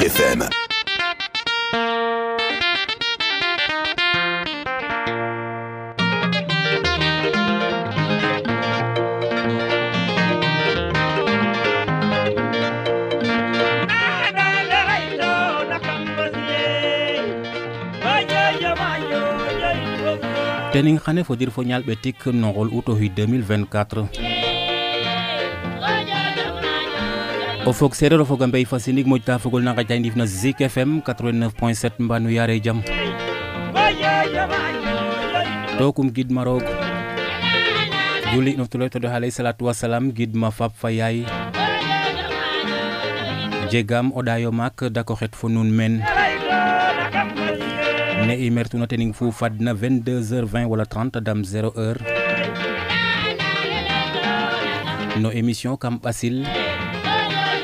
ZIK FM. Tening xane fo dir fo ñal betik nongol auto 2024 o fok serero fo gambey fasinik mojta fogol na xajay ndif na Zik FM 89.7 mbanu yare jam dokum gid marog juli noftulay to alayhi salatu wassalam gid ma fab fayay jegam odayo mak dako xet fo nun men ne imertu na tening fu fadna 22h20 wala 30 dam 0h no émission kam basil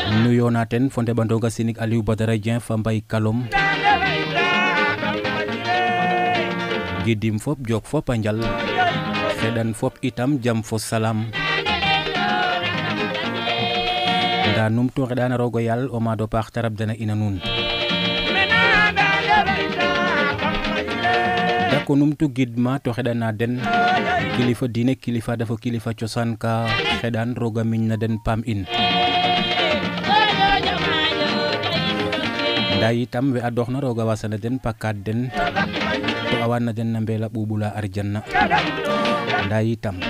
nuyonaten fonde bandoga sinik aliou badara dien fambay kalom gidim fop jok fop panjal sedan fop itam jam fo salam da num to redana rogo yal o ma do partarab dana inanun konum tu gidma to xedana den kilifa dine kilifa dafa kilifa ciosan ka xedan roga miñ na den pam in dayi tam we adoxna roga wasana den pakad den to awana den nambela bubula arjanna dayi tam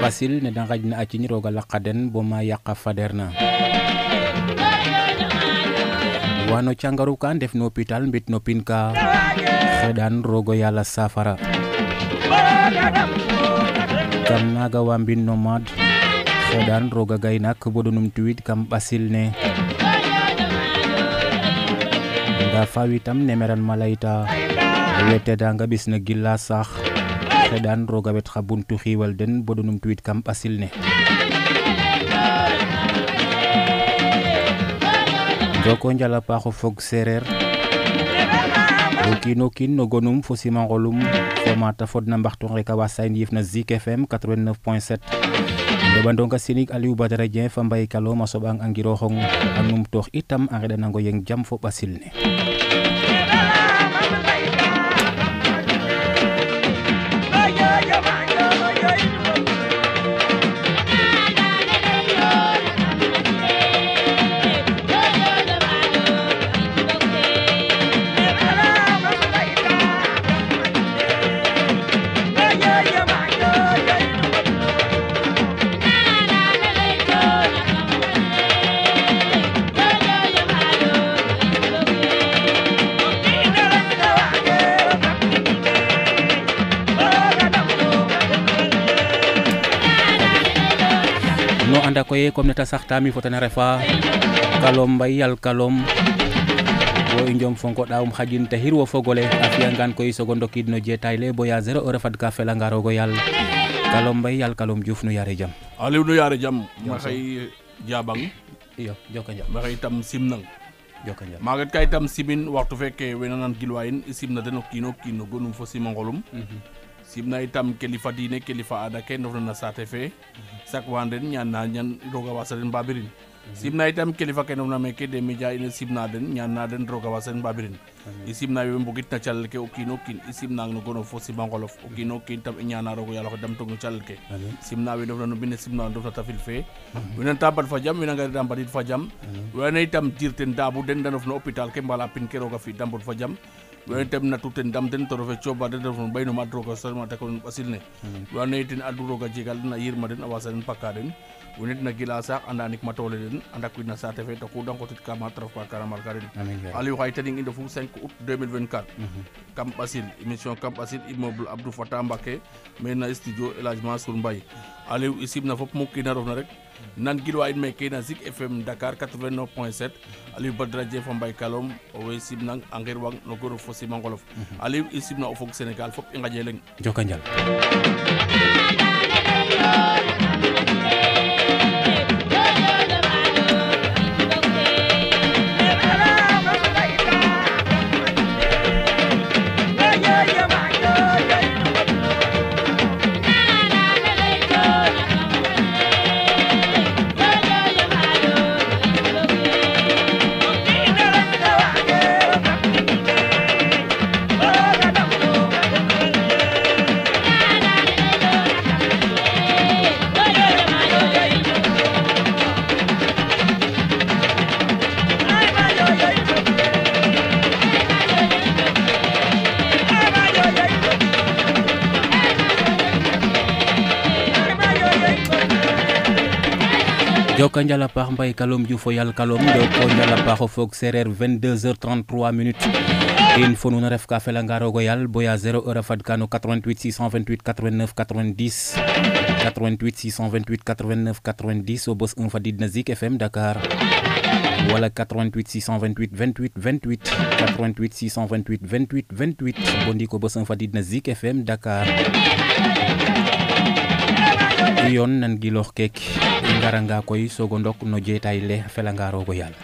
basil ne da ngajna a ci ni roga laqaden bo ma yaqa faderna wano cangaru kan def no hôpital mbit no pinka dan rogo yalla safara kam naga wambin nomad dan roga gayna ko bodonum tweet kam basil ne da fawitam nemeran malaita wete da nga bisna gilla sax dan roga wet xabuntu xiwal den bodonum tweet kam basil ne joko njala pa ko fog serer Okinokin no gonum fo siman rolum fo mata fod na mbaxton rek awasay ndif na Zik FM 89.7 de bandonga sinik aliou badara dien fa mbay kalo masobang angiro xong anum tox itam areda nango yeng jam fo basil ne koye comme neta saxtami fotana refa kalom bayal kalom wo njom fonko daum xajin te hirwo fogole afiya ngan koy sogo ndokid no jetayle boya 0 euro fat ka fela ngaro go yal kalom bayal kalom juf nu yare jam aliou nu yare jam ma xey jabang iyo joko jam ma xey tam simnang joko jam ma ngat kay tam simin waxtu fekke wenanan gilwayin simna deno kino gonum fo simangolum simna itam kilifa dine kilifa ada ke ndofna saate fe sak wanden ñana ñan roga wasalen babirin simna itam kilifa ke ndofna meke de media ina simna den ñana den roga wasalen babirin simna wi mbugit na cialke okinokin simna ngno gono fo si bangolof okinokin tam ñana rogo yalla ko dam to cialke simna wi ndofna no bin simna ndofta tafil fe wona tabat fa jam wona ngari dam badit fa jam wona itam dirten dabu den danofna hôpital ke mbala pin ke roga fi dambot fa jam wone tem na tout ndam den to refe choba de defon bayno matro ko serma takon basilne wone tin aduro ga jigal na yirma den awasan pakaden wone na gilasa andanik matole den andaku na sa tefe to ko danko tit ka matra ko karamar karin aliou khaytani ngi defu 5 août 2024 kam basil émission kam basil immeuble abdou fatah mbake mena studio elagement sur mbay aliou isib na fop mukki na rof na rek nan gilwa in meke na Zik FM Dakar 89.7 aliou badra djé fo mbay kalom o isib nang angir wang no goro fo si mangolof aliou isib na o fog Sénégal fop ngajé leng joka njal Joko njala par mbay kalom ju foyal kalom joko njala par fok serer 22h33 minutes info nu ref ka fela ngaro goyal boya 0h fadkano 88 628 89 90 88 628 89 90 au boss on fadid na Zik FM Dakar wala 88 628 28 28 88 628 28 28 bondi ko boss on fadid na Zik FM Dakar yon nan gi lox kek ngaranga koy sogo ndok no jetay le fela ngaro goyal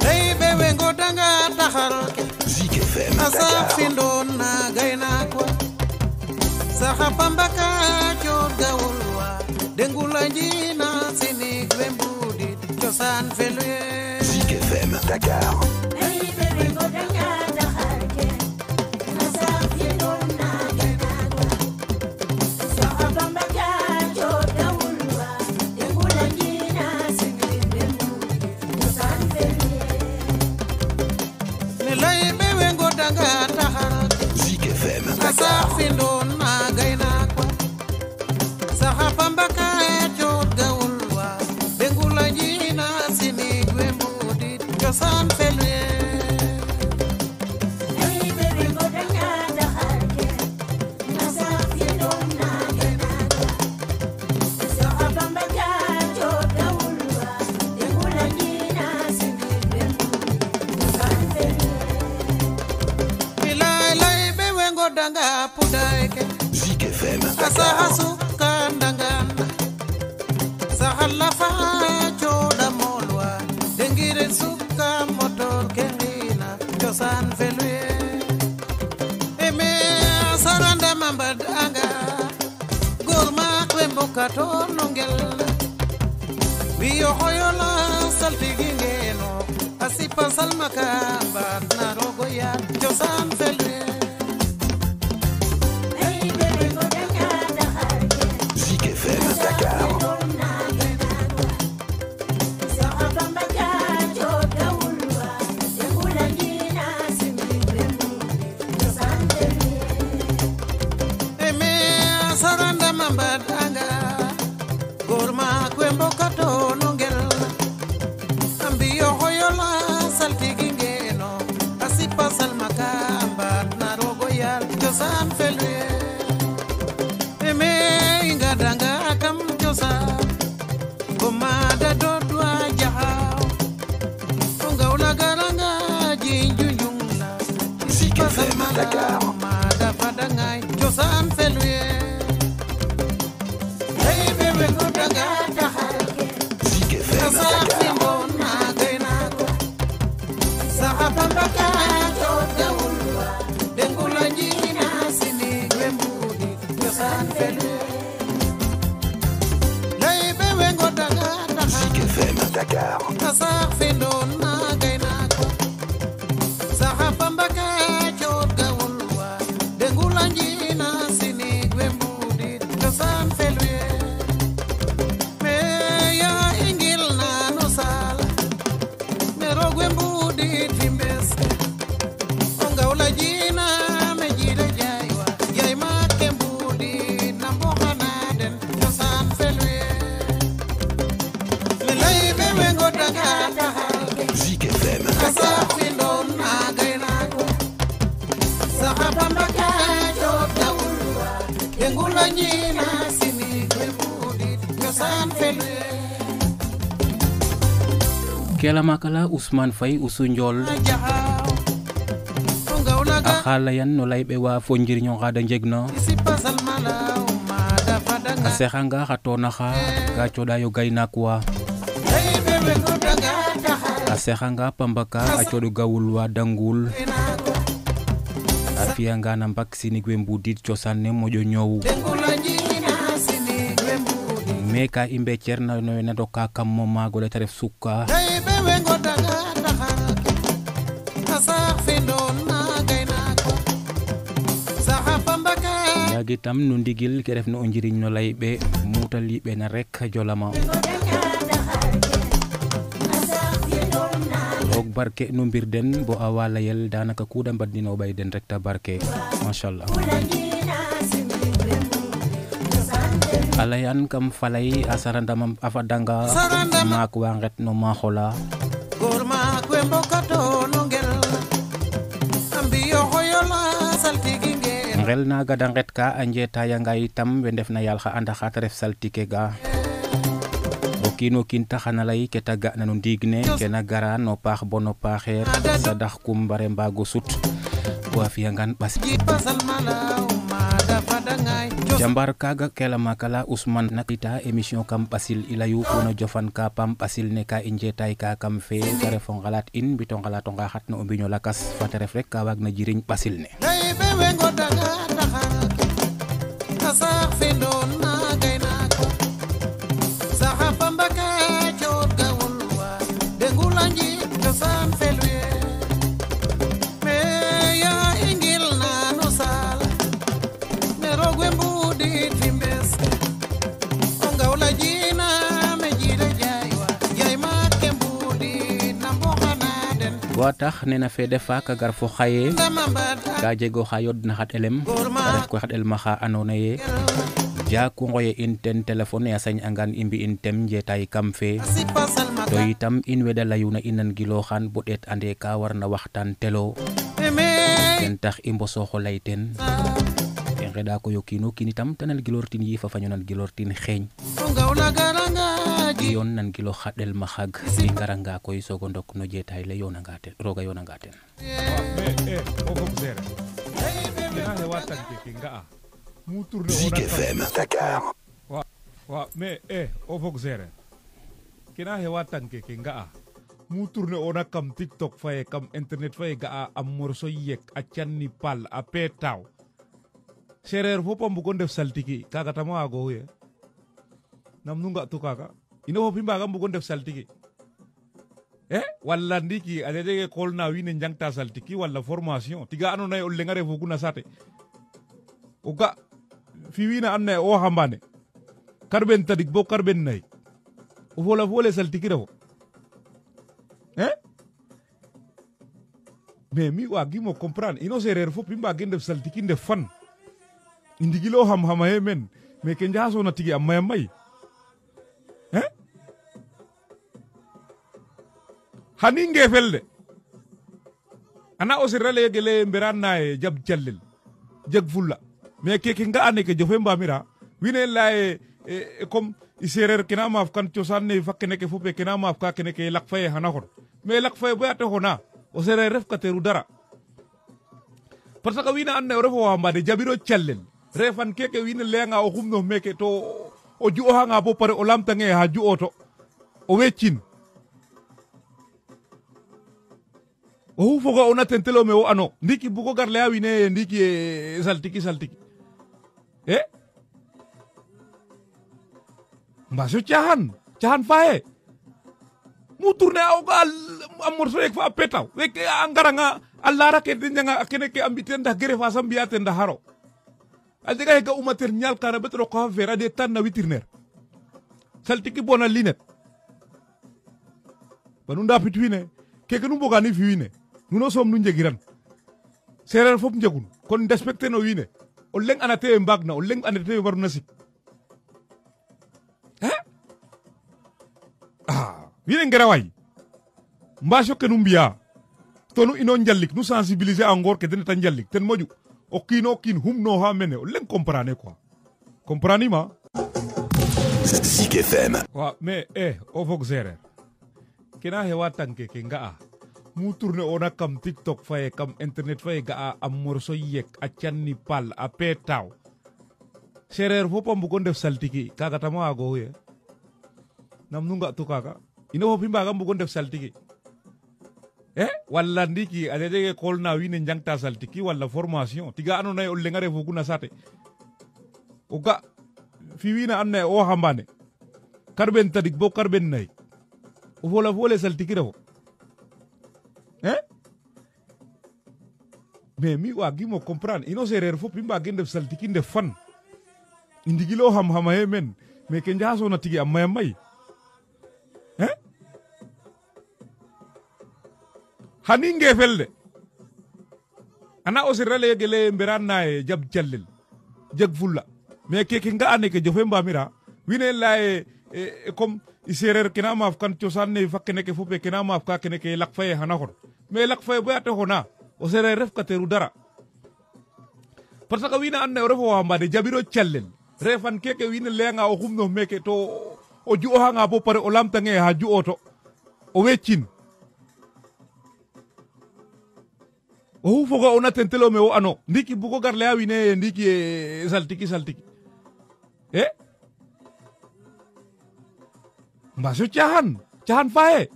ZIK FM Dakar. ZIK FM Dakar. ZIK FM Dakar. ZIK FM Dakar. Kela makala Ousmane Faye Ousou Ndiol akhala yan no lay be wa fo njir ñon xada njegno asexanga xatona xa ga cioda yo gayna kwa asexanga pambaka acodu gawul wa dangul afianga na vaccine gwe mbudit ciosanne mojo ñowu meka imbe cerna no na doka kam mo mago le taref sukka yagi tam nu ndigil ke def no njiriñ no lay be mutali be na rek jolama ok barke no mbir den bo awala yel danaka ku dambad dino bay den rek ta barke machallah Alayan kam falay asarandam afadanga makwanget no mahola gorma kwembokato nongel ambiyo hoyola saltigingel ngel na gadanget ka anje tayanga itam we def na yal kha anda kha tref saltike ga okino kinta xana lay ke taga nanu ndigne kena gara no pax bono paxer sadax kum bare mbago sut wa fiyangan bas jambar kaga kela makala Ousmane nakita émission kam pasil ilayu kono jofan ka pam pasil ne ka injetay ka kam fe tare fon galat in biton galat nga xatna o biño lakas fa tare rek ka wagna jiriñ pasil ne watax nena fe defa ka gar fo xaye ga jego xayod na hat elem ref ko hat el maxa anonaye ja ko ngoye inten telephone ya sañ angan imbi intem jetay kam fe do itam in weda layuna inan gilo xan bu det ande ka warna waxtan telo ten tax imbo so xolay ten en reda ko yokino kinitam tanal gilortin yi fa fañonan gilortin xeñ yon nan kilo xadel ma xag ci garanga koy sogo ndok no jetay le yona ngaten roga yona ngaten ZIK FM Dakar wa mais o fog zere kina he watan ke kinga mu tourner ona kam TikTok faye kam internet faye ga am morso yek a tianni pal a petaw serer fo pom ko def saltiki kaga tama go ye nam nu nga to kaga ina ho pimba ga mbugo def saltiki wala ndiki alede kol na wine njangta saltiki wala formation tiga anu nay olle ngare fo kuna sate o ga fi wina anne o hambane karben tadik bo karben nay o wala wala saltiki rewo mais mi wa gimo comprendre ino serer fo pimba ga def saltiki def fan indigilo ham hamaye men mais kenja so na tigi amma may haninge felde ana osirale gele mberanna e jab jallel jag fulla mais keke nga ane ke jofe mbamira wine lay comme iserer kena maf kan ciosanne fakene ke fope kena maf ka kene ke lak faye hana hon mais lak faye bo ato hona osere ref kateru dara parce que wine anne refo hambade jabiro jallel refan keke wine lenga o humno meke to o juo hanga bo pare o lamtange ha juo to o wecin o foga ona tentelo me o ano ndiki bugo gar leawi ne ndiki saltiki mbaso cahan fae mu tourne o gal amor frek fa petaw wek angara nga allara ke dinga kene ke ambiten da gere fa sambiate nda haro adiga ga umater nyal kana betro ko vera de tan na witirner saltiki bona linet banunda pitwine keke nu boga ni fiwine nuno som nu njegiran serer fop njegun kon respecté no wine o leng anate mbagna o leng anate waru nasik wine ngera way mbasho ke numbia to nu ino njallik nu sensibiliser angor ke den tan njallik ten moju o kino kin humno ha mene o leng comprendre quoi comprendre ma ZIK FM wa mais o fog serer kena hewa tanke ke nga mu tourner ona kam TikTok faye kam internet faye ga am morso yek a tianni pal a petaw serer fo pom ko def saltiki kaga tama go ye nam nu nga to kaga ina ho pimba ga mbugo def saltiki wala ndiki alede kol na wine njangta saltiki wala formation tiga anu nay olle ngare fo kuna sate o ga fi wina anne o hambane karben tadik bo karben nay Vola saltiki rewo mais mi wa gimo comprendre ino serer fo pimba gendef saltiki ndef fan indigilo ham hamaye men mais kenja so na tigi amma may haninge felde ana osirale gele mberanna e jab jallel jag fulla mais ke ki nga ane ke jofe mbamira wine laye comme iserer kena maaf kan chosan ne fakene ke fupe kena maaf ka kene ke lakfaye hana hor mais lakfaye boyate hona o serer ref kateru dara parce que wina anne ref wa mbade jabiro challel refan keke wina lenga o humno meke to o ju o hanga bo pare o lamtange ha ju oto o wecin o foga ona tentelo me o ano ndiki bugo garle a wine ndiki saltiki Masuk cahan fae,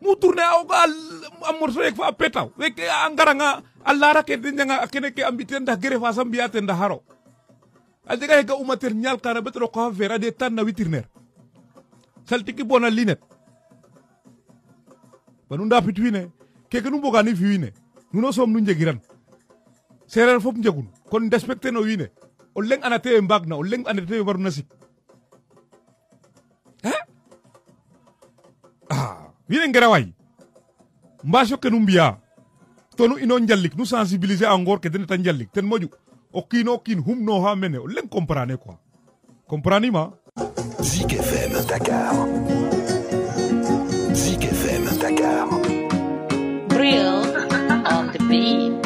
muturne au gal amorsoek fa petau, wek anggaranga alara ke dinjanga akene ke ambiten dah gere fa sambiaten dah haro, ajaga hega umater nyal karena betro kah vera detan na witirner, saltiki bona linet, banunda fitwine, kekenu bogani fitwine, nuno som nunje giran, serer fop jagun, kon despekten owine, oleng anate embagna, oleng anate barunasik. Viren gerawai mbacho kenumbia tonu inon jallik nous sensibiliser encore que tan jallik ten moju okino kin humno ha mene len comprane quoi comprani ma Zik FM Dakar Zik FM Dakar Brill on the beat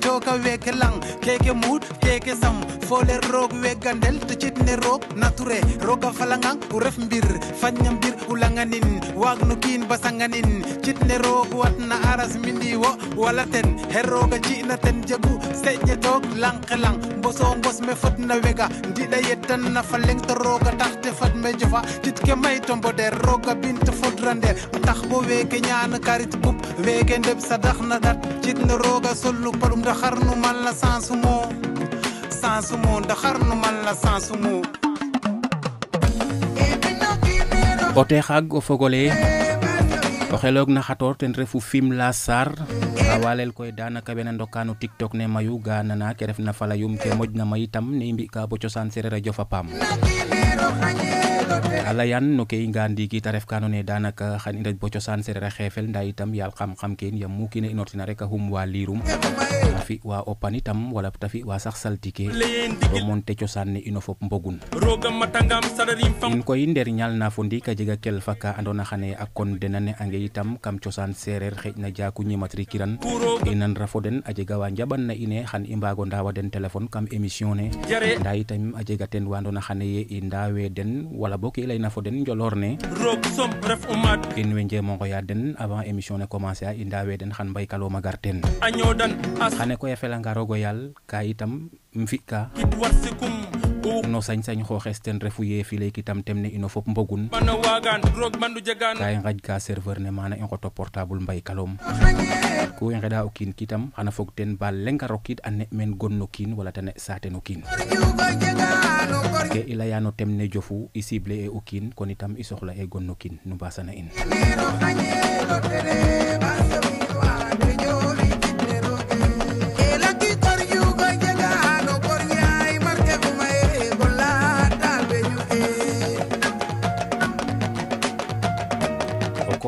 Toka weke lang keke mood keke sam fole rog we gandel te chitne rog nature roga falangang uref mbir fanyam bir ulanganin wagnu kin basanganin chitne rog watna aras mindi wo wala ten heroga ci na ten jabu seje tok lank lang boso ngos me fatna wega ndida yetan na faleng to roga taxte fat me jofa chitke may tombo der roga bint fodrander tax bo weke ñaan karit bup weke ndeb sadax na dat chitne roga solu palum da xarnu man la sansumo da xarnu man la sansumo ote xag o fogole o xelog na xator ten refu film la sar awalel koy danaka benen ndokanu tiktok ne mayu ganana ke ref na fala yum ke mojna may tam ne mbi ka bo ciosan sere radio fa pam ala yan no kay ngandi ki taref kanone danaka xani ndaj bo ciosan sere xefel nda itam yal xam xam keen yam mu ki ne inortina rek hum wa lirum fi wa opani tam wala tafi wa sax saltike do monte ciosan ne inofop mbogun roga matangam sadarim fam ko yinder nyal na fo ndika jega kel faka andona xane ak kon denane ange itam kam ciosan serer xejna jaaku ñi matrikiran inan rafoden ajega wa njaban na ine xan imbago ndawa den telephone kam emission ne nda itam ajega ten wa andona xane ye indawe den wala boki lay na fo den jolorne rog som bref umat en wenje mo ngoya den avant emission ne commencer a indawe den xan bay kalo magarten agno dan xane ko yefela nga rogo yal ka itam mfika no sañ xoxesten refu ye fi lay kitam temne ino fop mbogun man wagan rog mandu jegan kay ngaj ka serveur ne mana en ko to portable mbay kalom ko en reda okin kitam xana fog ten bal lenga rokit ane men gonno kin wala tane sateno kin ke ilayano temne jofu isible e okin kon itam isoxla e gonno kin nu basana in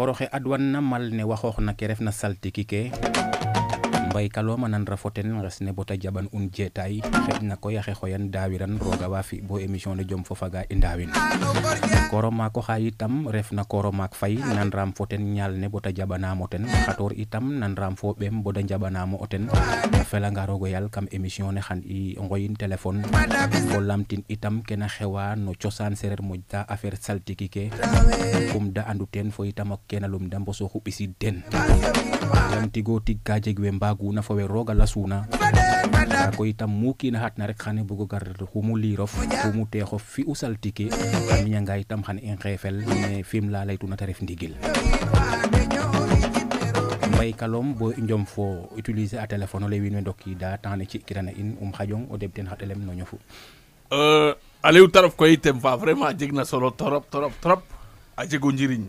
roxe adwan na mal ne waxox na ke ref na saltiki ke mbay kalo manan rafoten ngas ne bota jaban un jetay xejna ko yaxe xoyan dawiran roga wa fi bo emission de jom fofaga indawin koroma ko xay itam ref na koroma ak fay nan ram foten ñal ne bota jabana moten xator itam nan ram fo bem boda jabana mo oten fela nga rogo yal kam emission ne xan i ngoyin telephone ko lamtin itam kena xewa no ciosan serer mojta affaire saltiki ke kum da anduten fo itam ak kenalum dam boso xupisi den tigo tigga jegwe mbagu na fawe roga lasuna ko itam muki na hatna rek xane bugo gar humu lirof humu texo fi usal tike amiya nga itam xane en xefel ne film la laytuna taref ndigil way kalom bo njom fo utiliser a téléphone le winwe doki da tane ci kirana in hajong o debten hatelem no ñofu Aliou Tarop koy tem fa vraiment jigna solo trop a jego njiriñ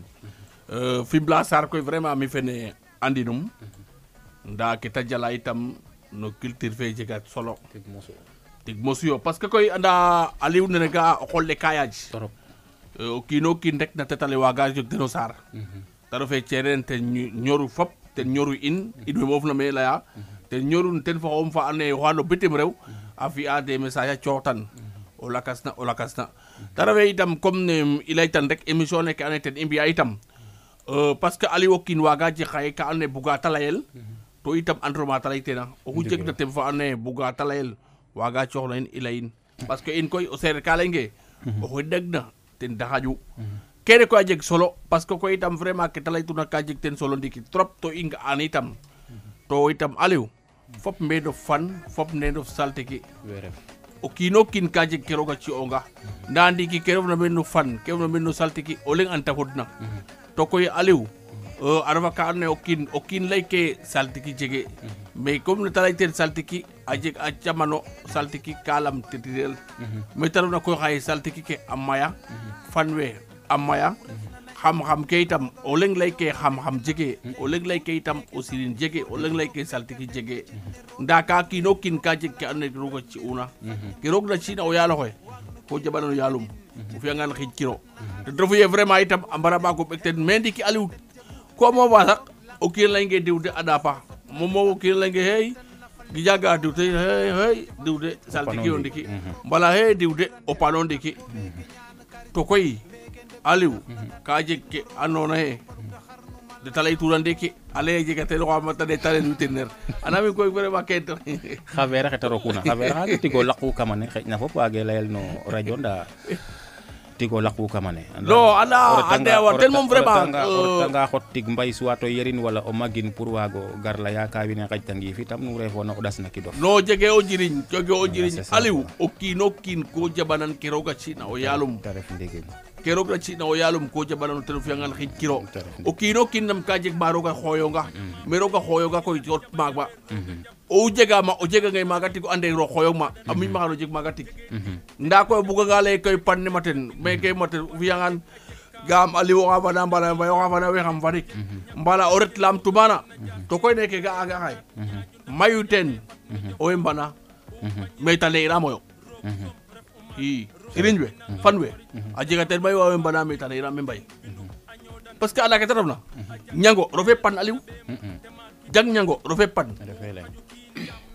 fi blasar koy vraiment mi fene andinum nda ke tajala itam no culture fe jegat solo tigmoso parce que koy anda Aliou ne ga xolle kayaj trop o kino kin rek na tetale waga jog dino sar taro fe ceren te ñoru fop te ñoru in we mof na me la te ñorun ten fa om fa ane wano bitim rew afi a des messages ciotan o la kasna taro fe itam comme ne ilay tan rek émission ne ke ane ten imbi itam parce que Aliou kin waga ji xaye ka ane buga talayel to itam androma talay tena o ku jek na te fa ane buga talayel waga cioxna in ilayin parce que in koy o ser ka lenge o hodagna ten dahaju kene ko ajek solo parce que ko itam vraiment ke talay tuna ka jek ten solo ndiki trop to inga an itam to itam Aliou fop mbedo fan fop nendo salte ki o kino kin ka jek kero ga ci onga ndandi ki kero na menno fan kero na menno salte ki o leng anta hodna to koy Aliou arwa ka ne o kin lay ke salte ki jege mais comme talay ten salte ki ajek a jamano salte ki kalam titel mais taru na ko xay salte ki ke amaya fanwe amaya xam ke itam o leng lay ke xam jege o leng lay ke itam o sirin jege o leng lay ke salte ki jege nda ka kino kin ka jek ke ane rugo ci una ki rog na ci na o yalo xoy ko jabano yalum o fi ngal xij kiro te refuye vraiment itam ambara ba ko bekten mendi ki Aliou ko mo wa sax o kin lay nge diwde adapa momo o kin lay nge hey gi jaga diwde hey diwde salte ki yondiki mbala hey diwde o palondiki to koy Aliou ka jek anona he de talay tourande ki ale jegatel ko amata de talay lutinner anami koy vraiment kay xavera xetaro kuna xavera tigo laqu kamane xejna fop wage layel no radio nda tigo laqu kamane no ala ande wa tel mom vraiment nga xot tig mbay suato yerin wala o magin pour wago gar la ya ka wine xajtangi fi tam nu refo na das na ki dof no jege o jiriñ Aliou o kino kin ko jabanan ki roga ci na o yalum kero ko ci na o yalum ko jabanan telu fi ngal xij kiro o kino kin nam ka jeg baro ga xoyonga mero ga xoyoga ko jot magba o jega ma o jega ngay magati ko ande ro xoyog ma ami ma xalo jeg magati nda ko bu ga lay koy panne maten me kay maten fi ngal gam Aliou wa bana bana we xam farik mbala o ret lam tubana to koy neke ga aga hay mayuten o embana me tale ira moyo i irinwe fanwe ajiga tel bay wawe bana me tane ram bay parce que ala ka tarabna ñango rofe pan Aliou jang ñango rofe pan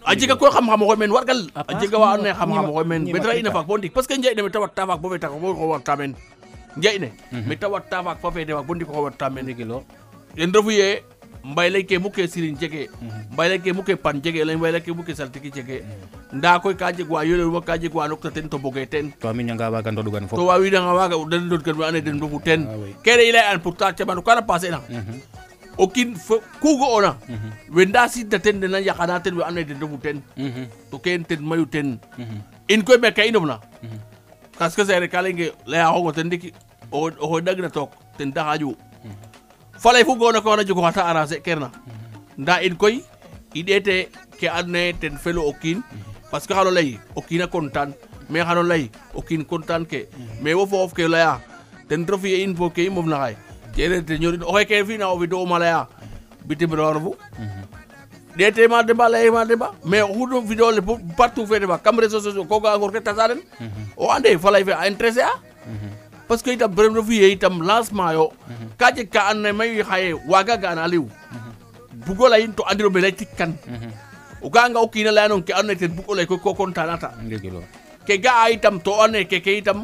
ajiga ko xam ko men wargal ajiga wa ne xam ko men be tra ina fak bondik parce que njay ne tawat tafak bo be tak bo ko war tamen njay ne me tawat tafak fa fe de wak bondik ko war tamen ni kilo en refuye mbay lay ke mukke sirin jege mbay lay ke mukke pan jege lay mbay lay ke mukke saltiki jege nda koy ka jegwa yolel wa ka jegwa nokta ten to bogeten to mi nga waga ndodugan fo to wa wi da nga waga ndodugan wa ane den dofu ten kene ilay an pourtant ci ban ko la passé na o kin ku go ona we nda si da ten na yakana ten wa ane den dofu ten to ken ten mayu ten in koy be kay ndumna parce que c'est recalingue lay ho ten diki o ho dag na tok ten da haju falay fu gona ko na jogo hata arase kerna nda en koy idete ke adne ten felo okin parce que halo lay okina kontan mais halo lay okin kontan ke mais wo fof ke laya ten trofi in fo ke mom na hay jere te ñori o ke fi na o video malaya bitim rorbu dete ma de ba mais hudo video le partout fe de ba cam réseaux sociaux ko ga ngor ke tasalen o ande falay fe intéressé parce que itam brem refuye itam lancement yo ka je ka an may xaye waga ga na Aliou bugo lay to andiro be lay tikkan o ga nga o kina lay non ke an te bugo lay ko kontanata ke ga itam to an ke itam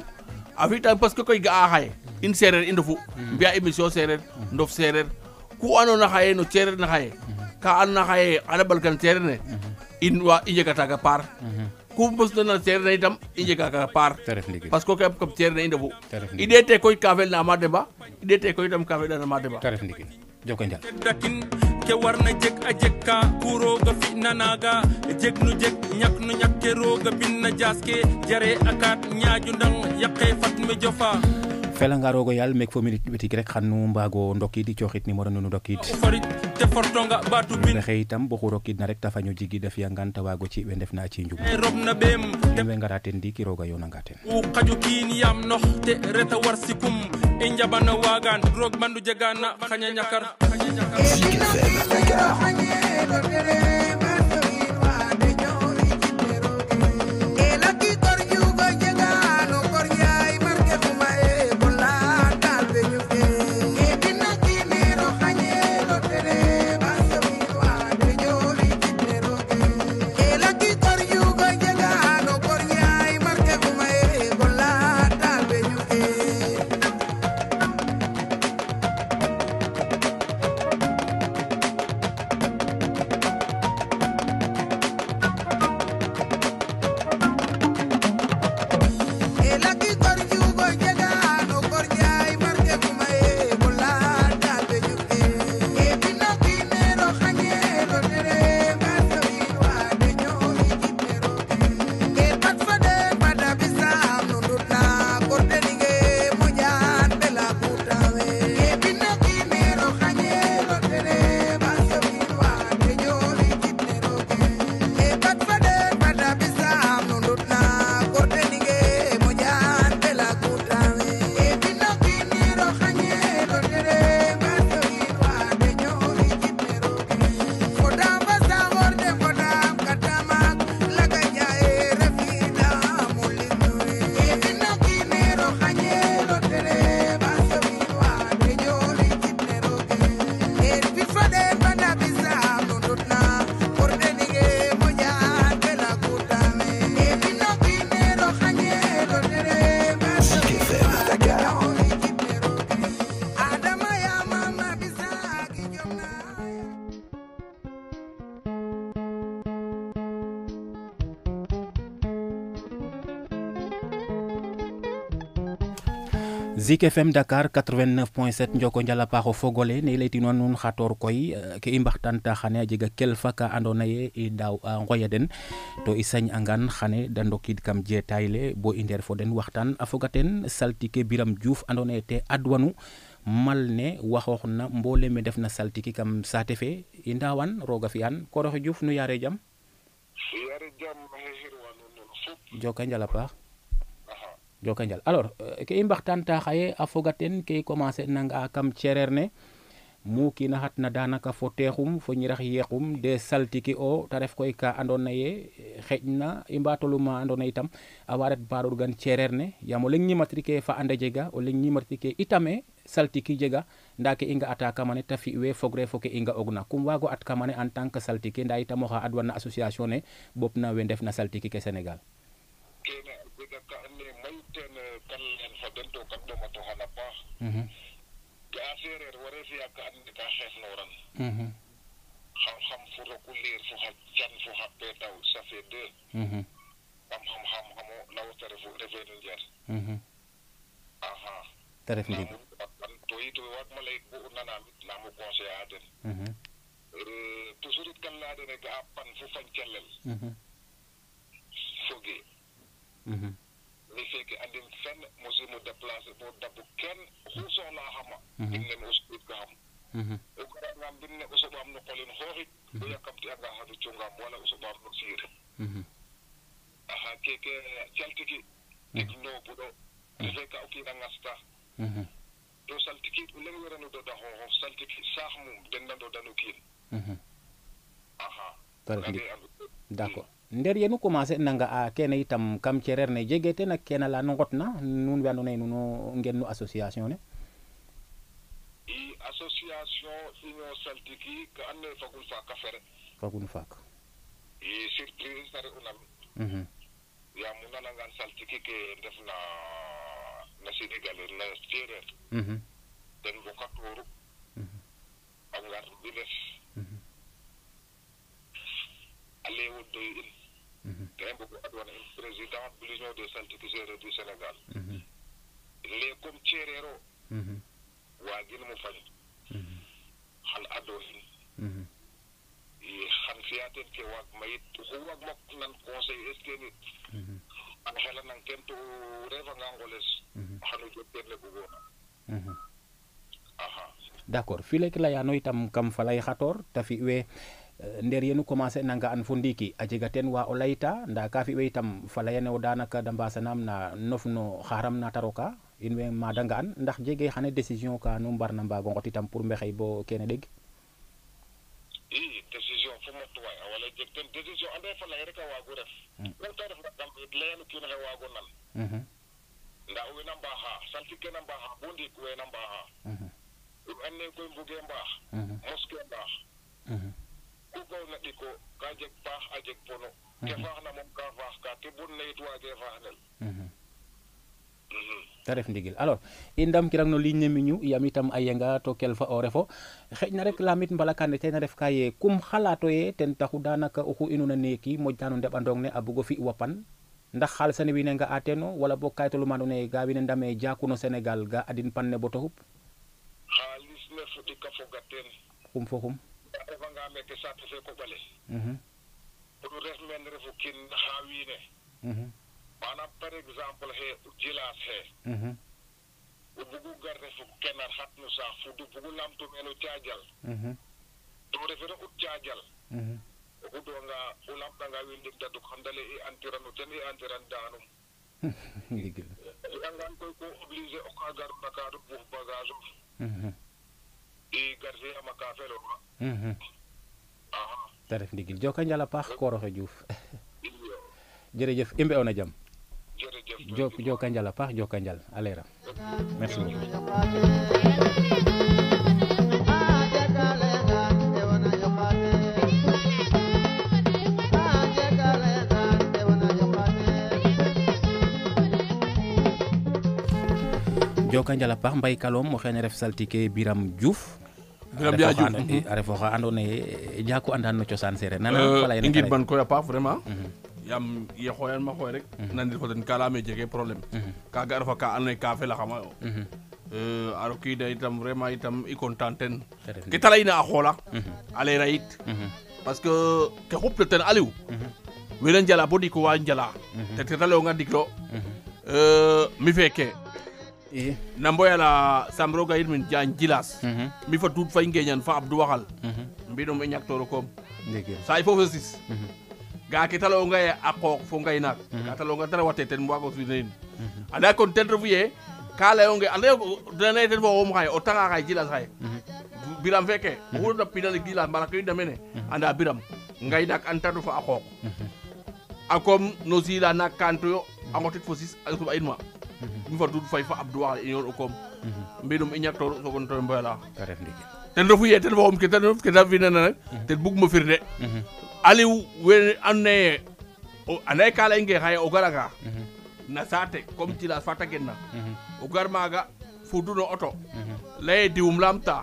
afita parce que koy ga xaye in serer indofu biya émission serer ndof serer ku anona xaye no serer na xaye ka an na xaye ala balkan serer ne in wa ijegata ga par ku bus na terre itam injeka ka par parce que ko ko terre inde bu idete koy kavel na ma deba idete koy itam kavel na ma deba taref ndiki joko njal ke warna jek a jekka kuro ga fi nanaga jek nu jek nyak nu nyakke roga binna jaske jare akat nyaaju ndang yakke fatme jofa feelanga roog o yaal meek fo minute ɓetik rek xan nu mbaago ndokiid i cooxit numéro nunu ndokiid rexe itam bo xu rokiid na rek ta faño jigid a fiyangaan ta waago ci we ndef na ci njum in we ngara ten ndiiki rooga yoonanga ten xaju kiin yaam nox te reta war sikum i njabana waagaan roog mandu jegaana xaña ñakar ZIK FM Dakar 89.7 njoko njala paxo fogole ne leyti non nun xator koy ke i mbaxtanta xane a jega kelfa ka andona ye i daaw a ngoya den to i sañ angan xane da ndokid kam jetaay le bo i ndeer fo den waxtaan a fogaten saltike Biram Diouf andona ye te adwanu mal ne waxox na mbole me def na saltiki kam saate fe i ndaawan roga fi'an koroxe Diouf nu yaare jam joka njala paax jokanjal alors ke imbartan ta xaye a fogaten ke commencer nanga kam cererne mu ki na hatna danaka fo texum fo ñirax yeexum de saltiki o ta ref koy ka andona ye xejna imbatoluma andona itam a waret baror gan cererne yamo len ñi matrike fa ande jega o len ñi matrike itame saltiki jega nda ke inga ataka mane ta fi we fogre fo ke inga ogna kum wago at kamane en tant que saltiki nda itam waxa adwana association ne bopna we def na saltiki ke Sénégal D'accord. Nder yenu commencer nanga a kene itam kam cerer ne jegete nak kena la ngotna nun we andone nuno ngennu association ne i association ino saltiki ka anne fakul fak kafere fakul fak i surprise tare onam ya munana ngan saltiki ke ndefna na Sénégal na cerer den vokator am ngar bi def allez au deux le président de l'Union des saltiques du Sénégal. Les comme Tcherero, Wagin Mofan, Hal Adolin, et Hanfiaten Kewak Maït, Huwak Moklan Conseil Esténit, Anhelan Kento Revangangoles, Hanou respecter le gouvernement. D'accord. Filek la yano itam kam falay khator tafi we nder yenu commencé nanga an fundiki ajegaten wa olaita nda kafi we itam falayane odana ka dambasanam na nofno kharam na taroka inwe madanga an ndax jege xane décision ka no mbarna mbago ngoti tam pour mbexey bo kene deg i décision fu mo to way wala jekten décision ande falay rek wa go def la to def dam leen ki na wa go nan nda we namba ha salti ke namba ha bondi ko we namba ha ane ko mbuge mbax moske mbax ko ko na diko ka jek bax a jek pono te fax na mom ka fax ka te bon lay toage faxal taref ndigil alors indam ki rang no ligne mi ñu yam itam ayenga to kel fa orefo xejna rek lamit mbalakane te na def kaye kum xalato ye ten taxu danaka oku inuna neki mojtanu ndeb andong ne abugo fi wapan ndax xalsane wi ne nga ateno wala bo kayto lu manu ne ga wi ne ndame jakuno senegal ga adin panne bo tohup kum fokum evanga me ke satte se ko balé pour resmen refukin hawine bana par exemple he jilas he bugu garre fu kenar hatnu sa fu du bugu lamtu melo tiajal do refere ut tiajal ko do nga ulam nga windi daddu xandale e antiranu tan e antiran daanum ngan koy ko obligé o ka garu Dakar bu bagage e garse ama ka felo taref ndigil joka njala pax koroxe diouf jerejef imbe ona jam jerejef joka njala pax joka njal alera merci beaucoup Jokanjala pax mbay kalom mo xene ref saltike Biram Diouf arefo xa andone jaku andan no ciosan sere nana falay ne ngir ban ko ya pax vraiment yam ye xoyan ma xoy rek nandir ko den kalame jege problème ka ga refa ka anay ka fe la xama aroki da itam vraiment itam i contenten ki talayna a xola ale rait parce que ke hopte ten aliou welen jala bodi ko wa jala te talo nga diklo mi feke namboya la samroga yid min jan jilas mi fa tout fay ngeñan fa abdou waxal mbidum e ñaktoro kom say fofu sis ga ke talo ngay akok fo ngay nak ga talo nga dara waté ten mbago suudene ala kon ten revier kala yonge ande dana ten bo mo hay o tanga kay jilas hay biram feke wo do pinal gilas mala kay damene anda biram ngay nak antadu fa akok akom no zila nak kanto amotit fo sis akum ay ma mi fa dud fay fa abdoual ignor okom mbidum ignactor so kon to mbala taref ndike ten refu ye ten boom ke ten ref ke davina nak ten buguma firde aliou we anne o anay kala nge hay o garaga na sate comme ti la fata genna o garmaga fuduno oto lay diwum lamta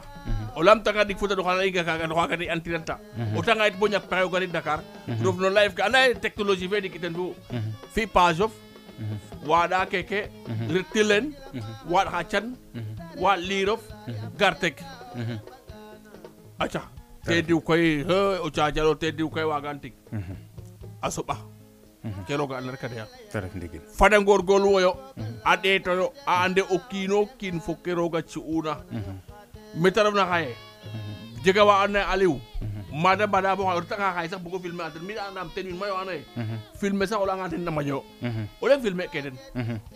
o lamta ga dik futa do xana nge ka do xaka di antirenta o tanga it bo ñak payo gari Dakar rof no live ka anay technologie fe dik ten bu fi page of wada keke retilen wat hachan wat lirof gartek acha tedi koy he o chaajalo tedi koy wagantik asuba kelo ga anar kadya taref ndigil fada ngor gol woyo ade to ande okino kin fokero ga ci una metaraf na xaye jega wa anay aliou mada bada bo xor taka xay sax bu ko filmer anten mi da am tenune mayo anay filmer sax wala nga anten na mayo o len filmer keden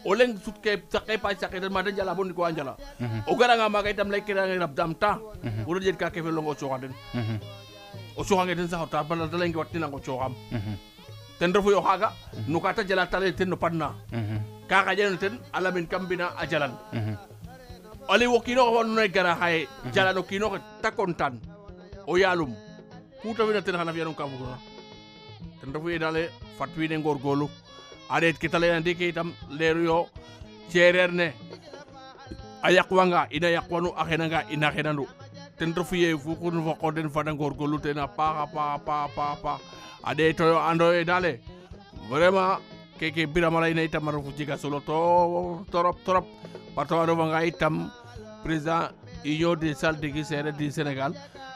o len sut ke saxay pa saxay den mada jala bon ko anjala o gara nga magay tam lay kera nga dam ta wala jet ka ke fe longo soxaden o soxange den sax ta bala da lay ngi watina ngo soxam ten refu yo xaga nu ka ta jala tale ten no padna ka ga jeno ten alamin kambina ajalan ali wokino wonu ne gara hay jala no kino ta kontan o yalum kuta wina ten hanafiya non kamugura ten dafu edale fatwine ngor golu adet kitale andike tam leruyo cererne ayakwanga ina yakwanu akhenanga ina khenandu ten dafu ye fukun foko den fada ngor golu ten pa adet to ando edale vraiment keke biramala ina itam marufu jiga solo to torop patwa do wanga itam président iyo de salle de guerre du Sénégal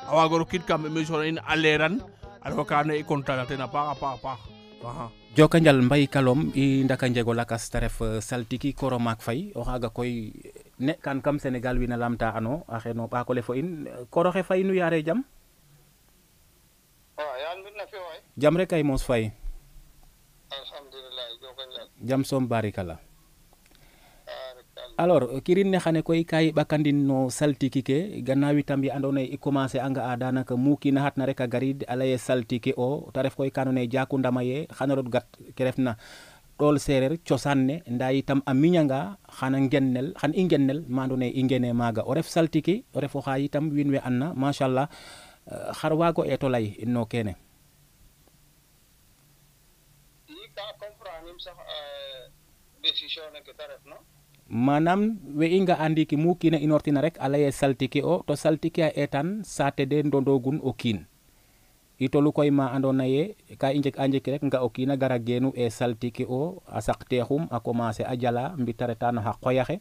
awa goro kit kam emission in aleran alokane e kontalate na pa Jokanjal mbai kalom I ndakanje go lakas taref saltiki koromak fay ohaga koy ne kan kam Senegal wina lamta ano akheno pa ko lefo in koroxe fay nu yare jam yaan min na fi way jam rek ay mos fay alhamdulillah jokanjal jam som barikala alors kirin ne xane koy kay bakandin no saltiki ke gannaawi tambi andone I commencer anga adana ka muki na hatna rek garid alaye saltiki o taref koy kanone jaku ndamaye xanarot gat kerefna dol serer ciosanne nda itam aminyanga xana ngennel xan ingennel mandone ingene maga o ref saltiki o refo xay itam winwe anna machallah xar wago etolay no kene ita comprendre sax decision ke taref no manam we inga andiki mukina inortina rek alaye saltiki o to saltiki a etan satede ndondogun okin itolu koy ma andona ye ka injek anjek rek nga okina garagenu e saltiki o asaqtehum a commencer a jala mbitaretan ha qoyaxe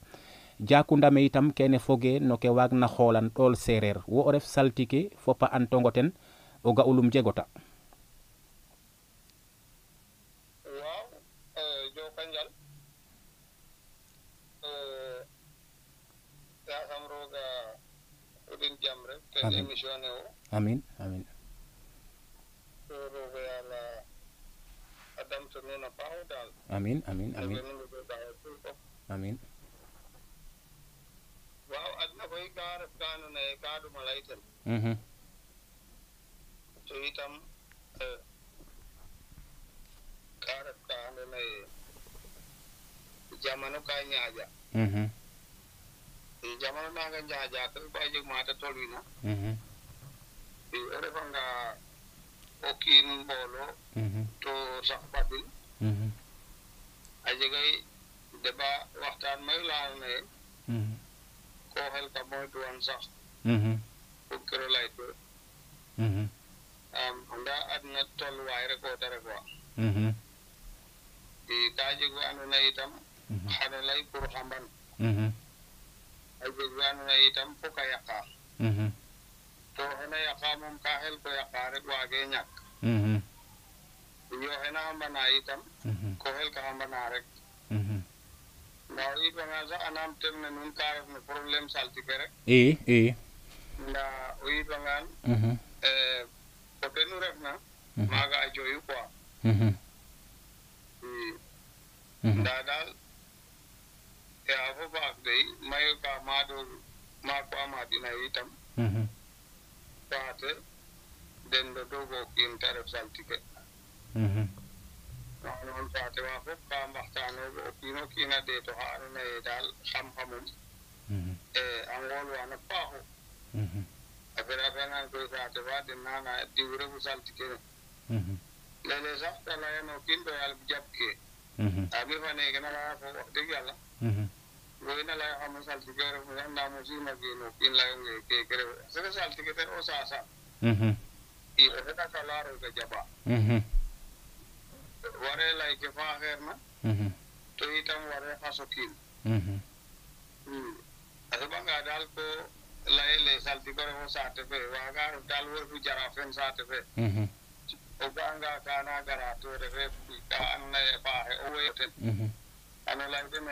jakundame itam kene foge no ke wagna xolan tol serer wo ref saltiki fopa antongoten o ga ulum jegota Amin. Amin. Amin. Amin. Amin. Amin. Wow, adna koi kar kanu ne kadu malaitan. So itam kar kanu ne jamanu kanya aja. Jamanu naga jaja tapi banyak mata tolina. Ore banga okin bolo to sakpatin ajegai deba wahtan mailal ne ko hel ka moy duan sak ukro laito anda adna tol waire ko tare ko I tajego anu na itam hana lay pur hamban ajego anu na itam pokayaka to hena yaqamum kahel ko yaqare ko age nyak yo hena amana itam ko hel ka amana rek mari bana za anam temne nun kaaf ne problem salti pere na uyi bangan potenu rek na maga ajoyu ko dadal e avobak dei mayo ka mado ma ko amadina itam then the dog in terror saltiket. On partait à peu près en partant au Pinokina de Toharne et d'Al Samhamon. En rôle à ne pas. Après la peine à deux à deux à deux à deux à deux saltiket. Les after la nokin de Al-Jabke. Avec un égal de Gala. When I am a saltigator, and I was in a game of inland caker, so the saltigator was asa. He had a color of the Jabba. What I like a far herman to eat and what I also kill. As a banga dalco, Laile saltigator was at the way, Wagar, Dalwar, which are offense at the way. Obanga, Kanagara, to the refugee, and I awaited. And I like them.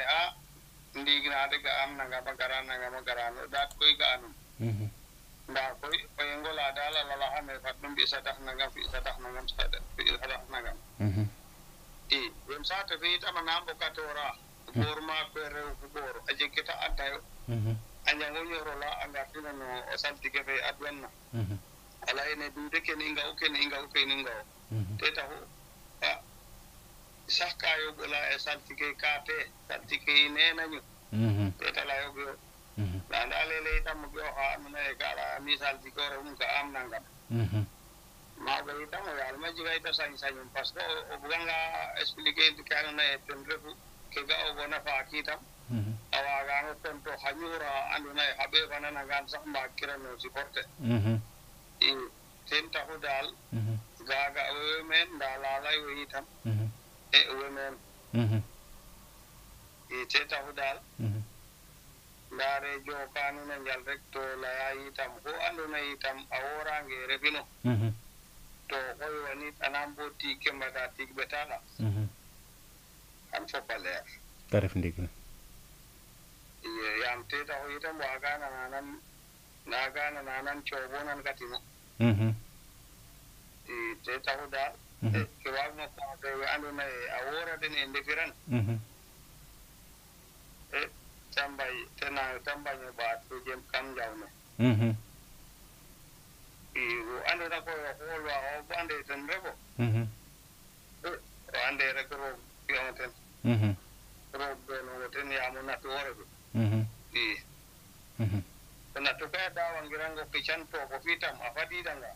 Ndig na de gam naga magarana dat koy ganum da koy payengol adala la hame fatnum bi satakh naga fi satakh naga sadak fi ala naga wem sata fi tama nam bokatora gorma pere gor ajekita atayo anya ngoro la anga tinano santi ke fe adwana ala ene dude ke ninga teta ho sakayo bela saltike kate saltike inenanyu tetalayo go landalele tam go ha mena kala mi saltiko rum ka amnanga ma galita mo alma jigaita sain pasko obanga explique de kana etendrefu ke ga obona faakita awaga no tonto hanyura anduna habe banana gan samba kirano siporte in tenta hodal gaga omen dalalai witam women iteta hudal dare jo kanun jal rek to layi tam ko anduna itam awora ngere bino to wani anamboti ke madati betala am chopale tarif ndigna yam te da hoyita wagana nanan nagana nanan chobonan katima te ta hoda ke wagna ta de ando na awora den endiran tambai tena tambai ba to jem kam jawna ando na ko holwa o bande tan rebo ande rekro pionten rebo no ten yamuna to rebo na to ka da wangirango kichan to ko fitam afadi danga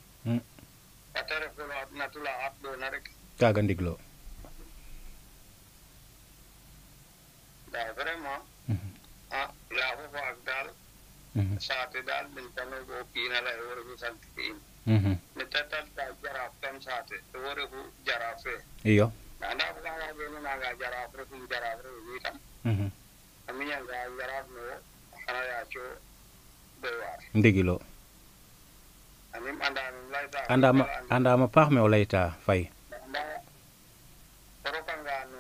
atare ko na to la atdo na rek ka gandiglo da vraiment ah la ho bagdal saate dal milkano go pina la or go santi metatal ta jaraf tan saate or go jarafe iyo ana bla go na ga jaraf ro tin jaraf ro wi tan amiya ga jaraf no ara ya cho dewa ndigilo anim anda laita anda ma parme o laita fay ro kanga no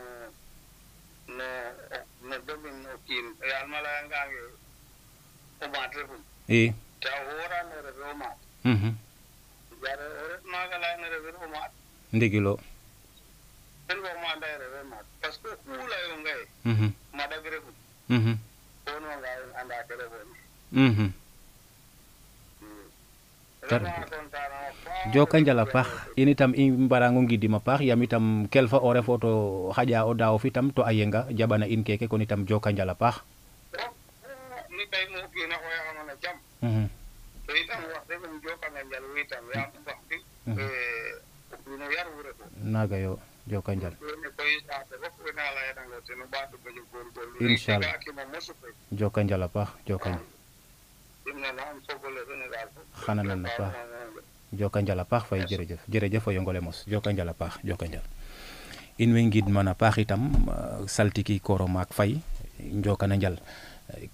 ne domin no kin al mala nga eh tawora ne roma yare maga la ne roma ndigilo en roma da roma parce que kula yongay madagre ono ga anda kare jokanjala pax initam imbarango ngidima pax yamitam kelfa o refoto haja o daw fitam to ayenga jabana in keke konitam jokanjala pax tay mo gina ko ya amana jam to itam wa de mo jokanjal witam ya baxti no yar wure naga yo jokanjal ko isa de ko na la ya dango tinu batu ko ju gol gol inshallah jokanjal pax jokanjal xana lan pax jokanjal pax fay jerejef jerejef fay ngole mos jokanjal pax jokanjal in way ngid mana pax itam saltiki koroma ak fay jokanjal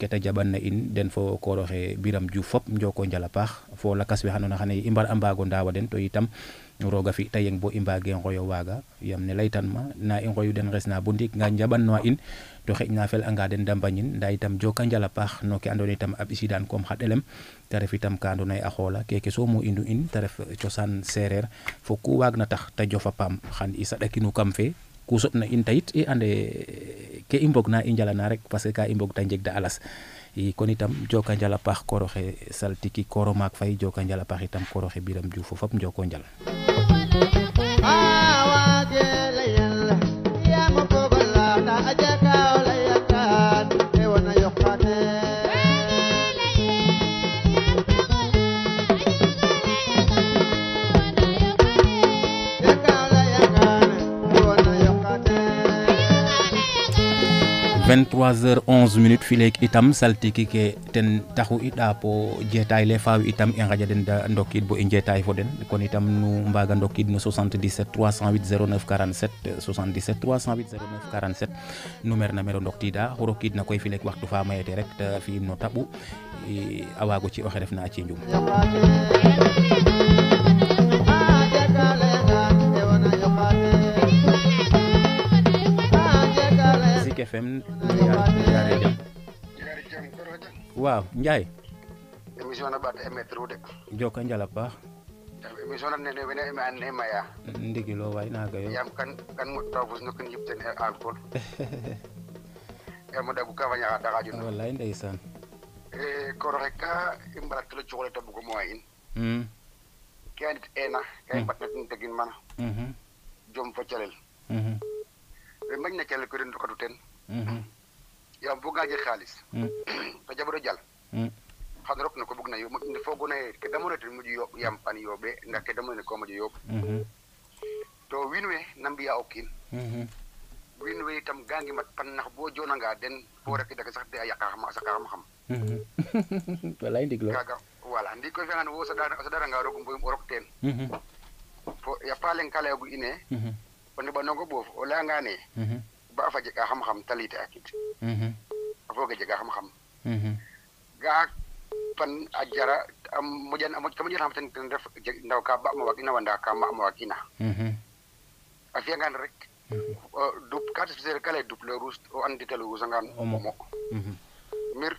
keta jabanna in den fo ko roxe biram ju fop njoko njala pax fo lakas wi xanona xane imbar ambago ndawa den to itam roga fi tayeng bo imbage ngoyo waga yam ne laytan ma na i ngoyu den resna bu ndik nga jabanno in to xejna fel anga den dambanin nda itam joka njala pax no ke andone itam abisidan kom xadelem taref itam ka andone a xola keke so mo indu in taref ciosan serer fo ku wagna tax ta jofa pam xan isa dakinu kam fe kusop na intait e ande ke imbog na injala na rek parce que ka imbog ta njeg da alas e kon itam joka njala pax koroxe saltiki koromak fay joka njala pax itam koroxe biram ju fofap njoko njal :23h11 filek itam saltiki ke ten taxu ida po jetay le faaw itam en raja den ndokid bo en jetay fo den kon itam nu mbaga ndokid no 77 308 09 47 77 308 09 47 numero ndoktida horokid na koy filek waxtu fa mayete rek fi no tabu awago ci waxe def na ci njum ZIK FM waaw Ndiaye émission na baat emetro de joka njala pax émission na ne wena ema ne maya ndigilo way naga yo yam kan mo tawus no kan yipten alcool yam da bu ka fanya da radio wallahi ndeysan ko reka imbarat lo chokole to bu ko moy kan ena kan batat ndegin man jom fa chalel be magna chalel ko den ko duten ya bu gaaje xaliss ta jabro jall xad rok nako bugna yo indi fogo ne ke damone te muju yo yam pan yo be ngake damone ko muju yo to winwe nambiya okin winwe tam gangi mat pan nax bo jona nga den bo rek daga sax de ayaka xam sa xam xam walay ndiglo kaga wala ndiko fe ngane wo sa dara nga rok mboy rok ten fo ya palen kala yo ine on ba nongo bof o la nga ne ba fa jega xam xam talita akit afo ga jega xam xam ga pan ajara kemudian hamten tendref ndaw ka ba mo wakina wanda ka ma mo wakina afiya ngan rek du carte spéciale kala du le rouge andi telu zangan mo mir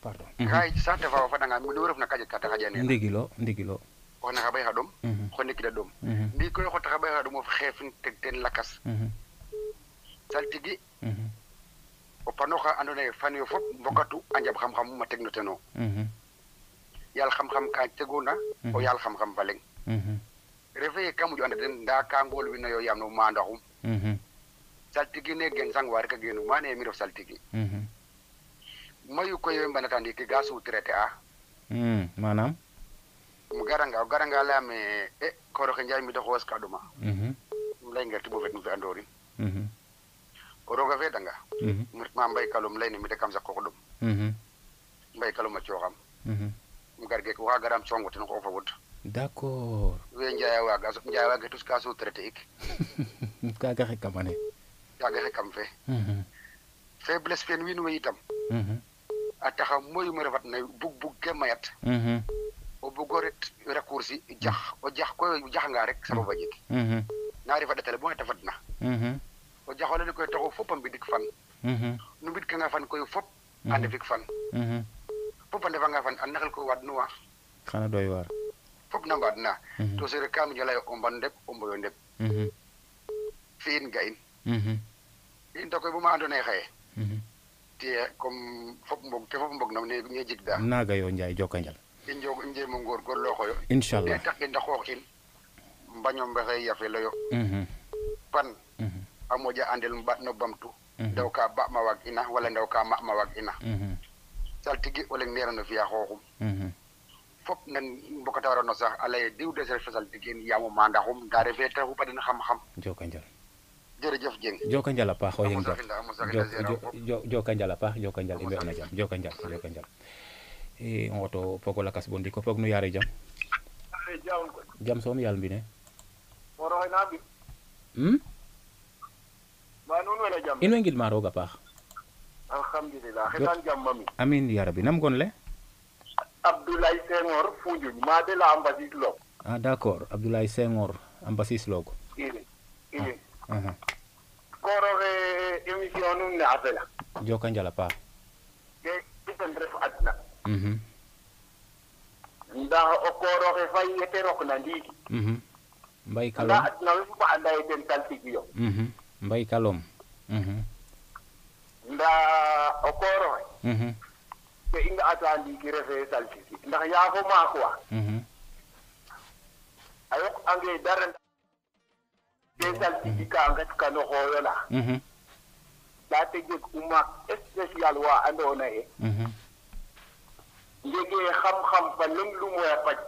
pardon kay sa te fa fa nga mi do ref na kaje kata kaje ne ndigilo ona ka bay hadum xone ki da dum ndi ko xota ka bay hadum mo xef tek ten lakas saltigi o panoka andone fan yo fop mbokatu anjab xam xam ma tek no teno yalla xam xam ka teguna o yalla xam xam baleng refe kamu jo anden da ka ngol wi no yo yamno ma ndaxum saltigi ne gen sang war ka genu mané mi rof saltigi mayu ko yem banatandi ki gasu traité a manam garanga la me ko roxe nday mi doxos ka duma lay ngerti bo fet mu fi andori roga fe danga ma mbay kalum lay ni mi de kam sa ko dum mbay kalum ma cioxam garge ko garam songo tan ko fa wut d'accord we njaya wa gatus ka so traité ik ka gaxe kamane ka gaxe kam fe faiblesse fen win we itam ataxa moy mo refat na bug gemayat o bugoret raccourci jax ko jax nga rek sama ba jik naari fa datal bo ta fatna o jaxol ni koy taxu fopam bi dik fan nu bit ka nga fan koy fop ande fik fan fopam defa nga fan an naxal ko wad nuwa xana doy war fop na badna to se rekam jolay o mbandep o mboyo ndep fiin gain in to koy bu ma andone xaye comme fop mbok nam ne ñe jigda naga yo nday jokanjal en jogo en jemo ngor gor lo xoyo inshallah tax en da xoxil mbañom ba xey yafé loyo pan amoja andel mbat no bamtu daw ka ba ma wak ina wala daw ka ma wak ina saltigi wala nerano fiya xoxum fop nan mbokata warono sax alay diw de sel saltigi yamu mandaxum da refé taxu ba dina xam xam jokanjal jërëjëf jeng jokanjal paax o yeng jokanjal paax jokanjal imbe na jam jokanjal e on to poko lakas bondi ko fognu yaare jam soom yal mbine woro na bi ba non wala jam ino ngid ma roga paax alhamdullilah xetan jam mami amin ya rabbi nam gonle Abdoulaye Senghor fuju ma de la ambassade lo ah d'accord Abdoulaye Senghor ambassade lo ko korore émission nun na afela jokanjala pa de itan ref adna nda o korore fay eterok na ndiki mbay kalom nda adna wi ba anday den saltigi yo mbay kalom nda o korore ke inga atandi ki refe saltigi ndax ya ko ma ko ayok angay daran saltigi ka ngat kanu hoyola la tejik umak especial wa andona e yege xam fa lumlum wa paj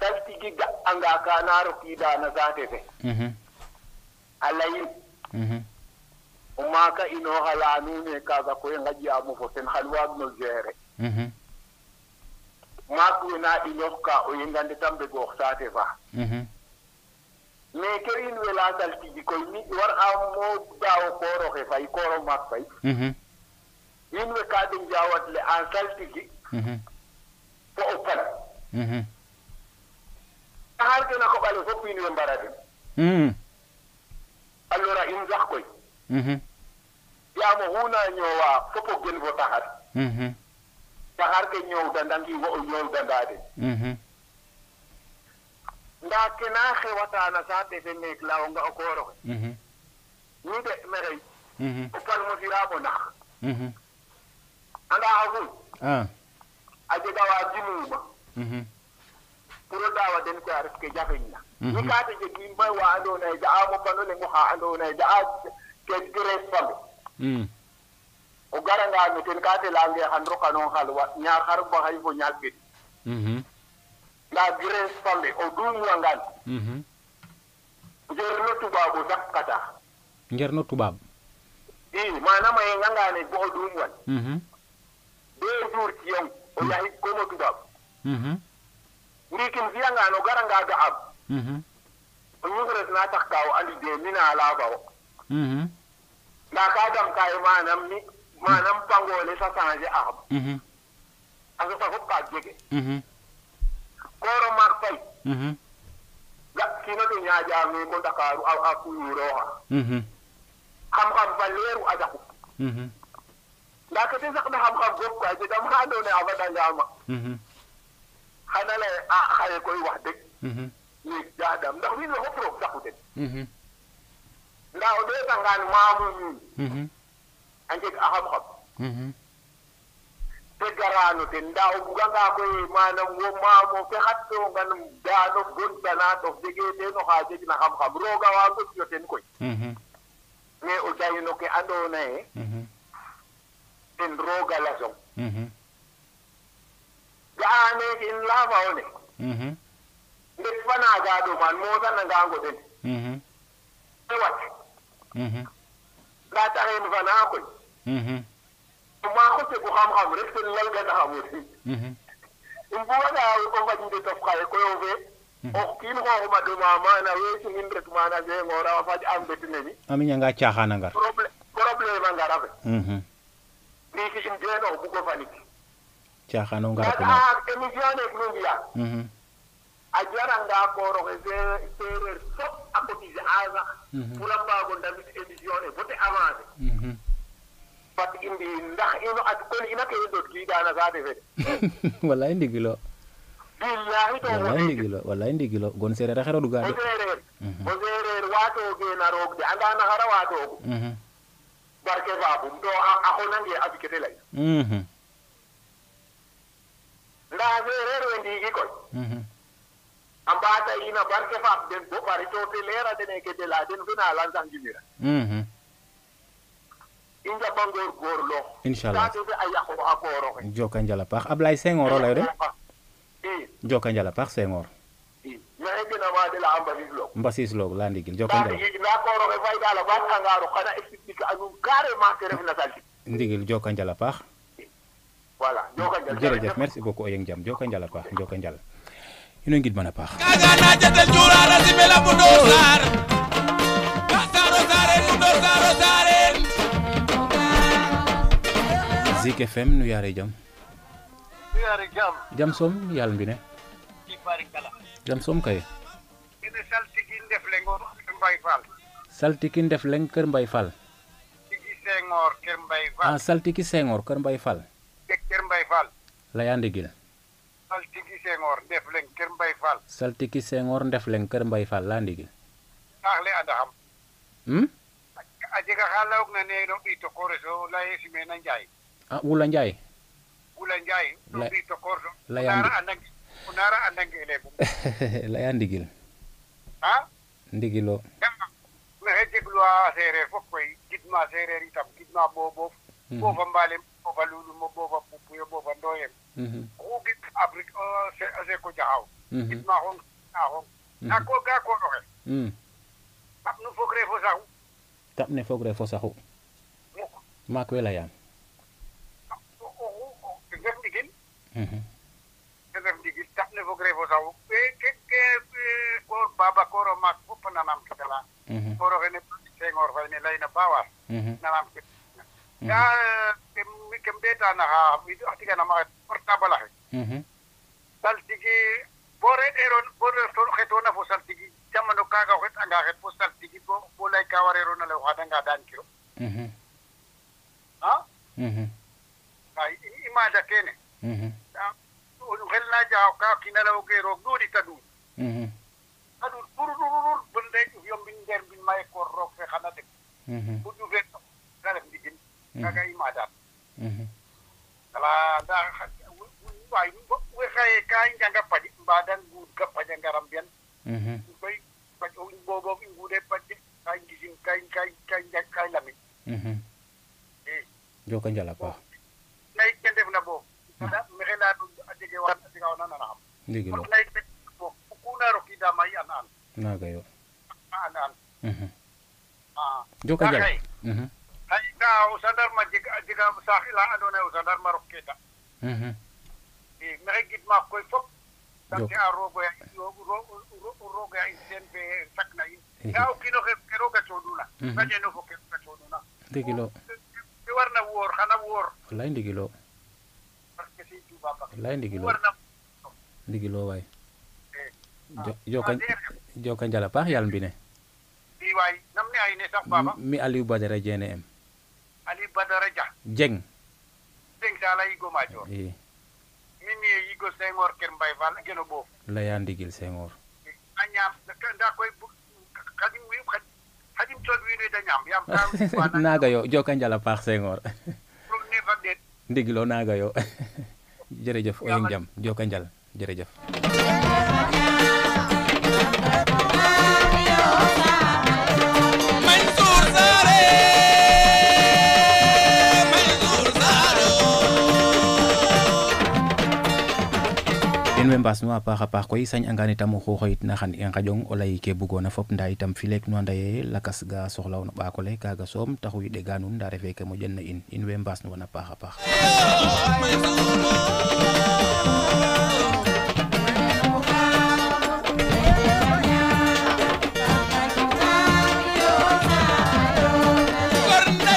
saltigi ga anga ka naro ki da na zate fe alayin umaka ino halanu ne ka ga ko ngaji amu fo sen halwa no jere maku na ino ka o yingande tambe go xate fa mais que il veut la saltigi ko mi war amo daw ko roxe fay ko ro mak fay il veut ka din jawat le en saltigi ko opal har gena ko bal fo pinu mbarade allora in zax koy ya mo huna ñowa fo gen fo taxat taxar ke ñow dandangi wo ñow dandade nda kena xewata na saate fe nek law nga okoro ni de merey o palmo firabo ndax anda agu aje dawa jinuma puro dawa den ko arske jafina ni ka te je gimbay wa ando na ja amo panole mo ha ando na ja ke dire fam o garanga ni ten ka te lange handro kanon halwa nya har ba hay bo nyalbit la grève fallait au double angle ngerno tubab zakata ngerno tubab manama ngangane bo double wal deux jours ci yow wallahi ko mo tubab ni kim fiangano garanga ga ab ñu grève na tax kaw ali de mina la bawo la ka dam kay manam ni manam pangole sa changer ab anga ta hokka jege koro mar tay yakino de nyaaja mi ko Dakaru a ku roha xam xam valeru a jaxu la ka te sax da xam xam gop ko ay dama ha do ne abada ngama xanale a xale koy wax deug ni jaadam ndax wi la ko pro saxu de ndaw de tangal maamu ni anje a xam xam te garano te ndaw bu nga koy manam wo maamo fe xatto nganum daano gontana to jege de no haaje dina xam xam roga wa ko yoten koy mais o dayino ke adona e en roga la son yaane in lava one de fana ga do man mo tan nga ngo den e wat la taxen fana koy ma ko te ko xam xam rek te lal ga xamu um bo da ko ba dinde to xale ko yo ve o kin ko ma do mama na we ci hin rek mana je ngora fa am betine ni ami nga tiaxana ngar problème nga rabe ni ci im deno bu ko fani tiaxano nga ko ak émission ak ndia ajara nga ko ro serer sop apotise aza pour la ba ko damit émission et voter avancer pat indi ndax ino at kon ina kay do gi dana sa def wallahi ndigilo billahi to wallahi ndigilo gon sere raxero du gaade bo sere waato ge na roog de anda na xara waato ko barke babu do axona nge abikete lay la sere wendi gi ko ambata ina barke fab den bo bari to te lera de ne ke de la den fina lan sang jimira inja bangor gorlo inshallah ta be ay akho akoro joka njala pax ablay Senghor lay re joka njala pax Senghor ma egna wa de la ambasis log la ndigil joka njala ndigil akoro e fayda la ba kangaru xana explique anu carrément que ref na salti ndigil joka njala pax voilà joka njala jërëjëf merci beaucoup oyeng jam joka njala pax joka njala ino ngid mana pax kaga na jatel jura la dimela bu do sar ka saro sare bu do saro sare ZIK FM nu yaare jam jam som yal mbine ci barikala jam som kay ene saltikin def lengor mbay fal saltikin def leng keur mbay fal ci Senghor keur mbay fal saltiki Senghor keur mbay fal def keur mbay fal la yande gil saltiki Senghor def leng keur mbay fal saltiki Senghor def leng keur mbay fal la ndigil taxle adaham ajega xalaw na ne do ito koreso la yesime na njay wula njay no bi to kordo nara andangi elebu la yandigil ndigilo me hejeglu a sere fo koy gidma sere itam gidma bobo boba mbalem boba lulu mo boba pupuyo boba ndoyem ko git afrique c'est ko jaaw gidma hon ahon ako ga ko do tap no fo grefo saxu ma ko la yam dem digil tax ne fo grefo saw ke ko baba ko ro mak fop nanam kala ko ro ne Senghor fay ne layna bawar nanam ke ya kem beta na ha mi atiga na ma portable la saltigi bore eron bore sor xetona fo saltigi jamano kaga xet anga xet fo saltigi bo lay ka warero na le xadanga dan kiro ay imada kene o xelna jaaw ka kinalaw ke ro gudi tadu adu bururur bunde yombin der bin may ko ro fe xana de bu du fe da def digin kaga imada ala da way we xaye ka njanga padi mbadan gud ka padi ngaram ben koy padi bobo ngude padi kay gisin kay jakay lamin joka njala pa nay ken def na bo da mexela do adege wat diga wona na am digilo ko na roki da may anan na ga yo anan joka jala ay da o sadar ma diga saxila andone o sadar ma roketa mexegit ma koy fop daki a rogo ya rogo ya senbe sakna yi daw kino ke roga toduna dañe no fokke ka toduna digilo di warna wor xana wor wallahi digilo wallahi ndigilo ndigilo way joka njala paax yal mbine di way namne ay ne sax baba mi Aliou Badara Diene em Aliou Badara Dia Dieng Dieng sala yi go major mi mi yi go Senghor Keur Mbaye Fall geno bo la ya ndigil Senghor anyam da koy kadim wi kadim tol wi ne da ñam yam taw naga yo joka njala paax Senghor ndigilo naga yo jërëjëf oyeng jam joka njal jërëjëf en mbas no apar ko yi sañ angani tam xoxoyit na xan en xajong olay ke bugona fop nda itam filek no ndaye lakas ga soxlaw na ba ko le kaga som taxuy de ganun nda refe ke mo jenn in we mbas no na apar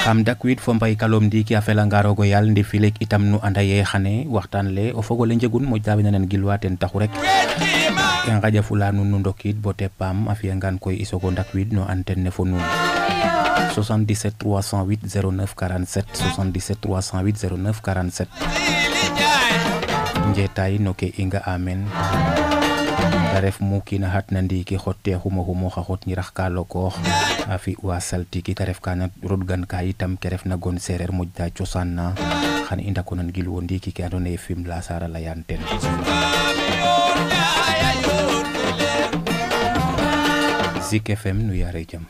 am dakwit fombay kalom di ki afela ngaro go yal ndi filek itam nu andaye xane waxtan le o fogole njegun mo jabina nen gilwaten taxu rek en raja fulanu nu ndokit bo tepam afi ngan koy isoko dakwit no antenne fonu 77 308 09 47 77 308 09 47 njetay no ke inga amen daref mukina hat nandi ki xotte xumo xa xot ni rax ka loko afi wa salti ki taref kanat rodgan ka itam keref na gon serer mujda ciosanna xan inda ko nan gil wondi ki andone film la sara la yanten Zik FM nu yare jam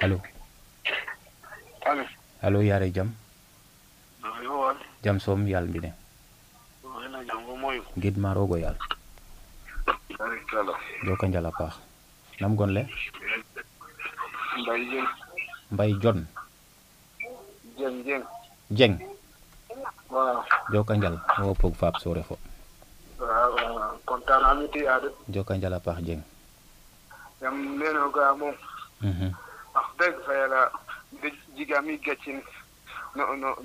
allo allo allo yare jam jam som yal bine gid marogo yal joka njala paax nam gon le mbay jon jeng waaw joka njal wo pog fab so refo waaw kontaan amiti ade joka njala paax jeng yam leno ga mom wax deug fa yalla digami gatine no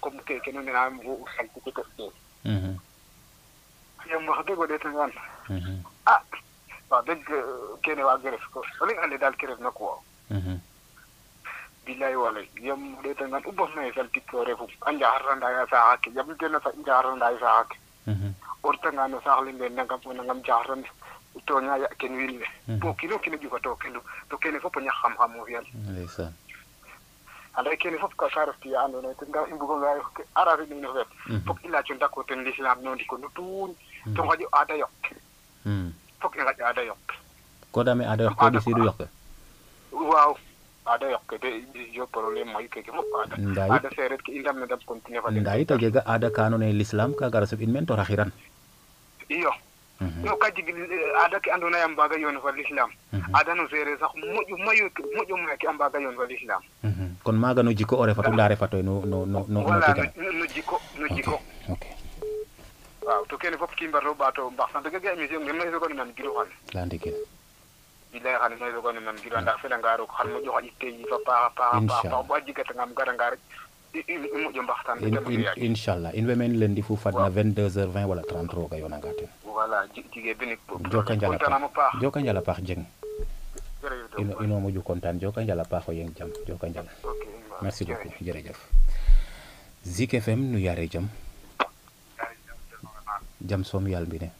comme que non am ko xalti ko yam wax deug de tangan ah ba dëgg kene wa gref ko li ande dal kref nako billahi walay yam de tan ngat ubba me sal tikko refu anja haranda ya saak yam de na sa anja haranda ya saak or tan ngana sax limbe nangam nangam jaarande to nya ya ken wilne bo kilo kilo ju ko to kilo to kene fop nya xam xam mo yalla ndeysan ala kene fop ka sarf ti ando na tan ga imbugo ngaay arabi ni no wet fop illa ci ndako tan l'islam non diko no tun to xaju ada yok fok nga ada yok ko dame ada yok ko di siru yok waaw ada yok de yo problème moy ke mo ada ada seret ki indam na dab continue fa nday to jega ada kanone l'islam ka garasub in mentor akhiran iyo no ka jigi ada ki andona yam baga yon fa l'islam ada no sere sax moju moy ki am baga yon fa l'islam kon maga no jiko ore fatu la refato no no jiko okay waaw to kene fop kimbar do bato mbax tan dega gay émission ngam lay so gone nan gilo xal la ndikil billahi xane lay so gone nan gilo ndax fe la ngaro xal mo jox ité yi fa pa ba jigata ngam gara ngar mo jom mbax tan inshallah in wemen lundi fu fadna 22h20 wala 30 ro ga yona ngaten wala jige benik joka njala paax jeng ino mo ju kontan joka njala paaxo yeng jam joka njala merci beaucoup jerejef Zik FM nu yare jam jam som yal bine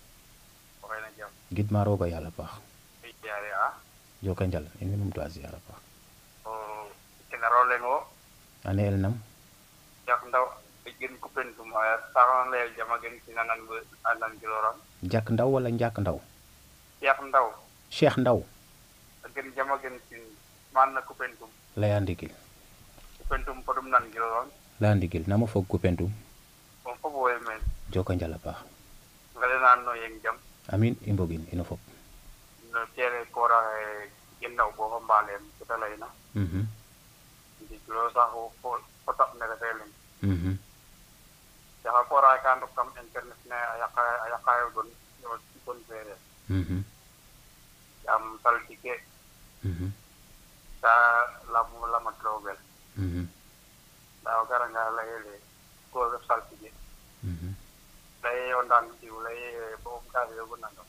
wala jam gid ma roga yalla paax jaare a joka njal en mum to aziara paax o tena rolen o ane el nam jak ndaw gën ko pen dum a saran leel jama gën ci nanan bu alam jilora jak ndaw wala jak ndaw jak ndaw cheikh ndaw gën jama gën ci man ko pen dum la yandikil pen dum podum nan jilora la yandikil na mo fog ko pen dum on ko boye men joka njal paax ngalenan no yeng jam amin imbogin ino fop no tele kora gennaw bo ko balem ko talayna di grosa ho ko patap na tele ya kora kan to kam internet na ayaka don kon vere am tal ticket ta la matrobel da gara ngala ele ko sal ticket kontaan siulai bom cari aku nando.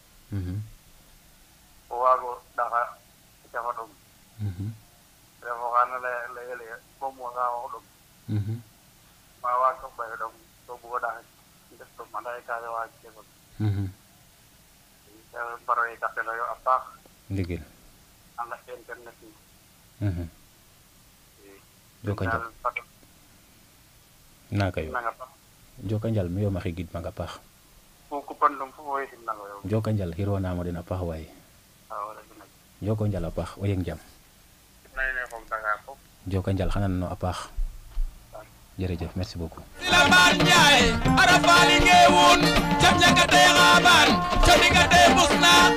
Buat aku Dakar cakap dong. Lepas kan le bom orang dong. Bawa ke bawah dong, tu buat dah justru mana ikan lewat cakap. Baru ikan lewat apa? Dikil. Anak internet ni. Jokanjal. Nak ayo. Jokanjal, mewah makigit magapah. Ukupan lumpuh way sinang ayo. Jokanjal, hero nama dia apa way? Jokanjal apa? Wayang jam. Jokanjal, kanan no apa? Jerejah, merci beaucoup.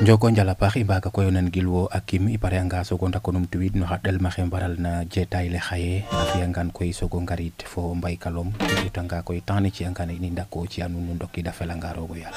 Joko njalapa ibaga koyonan gilwo akim iparanga sogonta konum tweet no hadal maxem baral na jetay le xaye afiyangan koy sogo ngarit fo mbay kalom tutanga koy tani ci angane ni ndako ci anu ndoki da felanga rogo yalla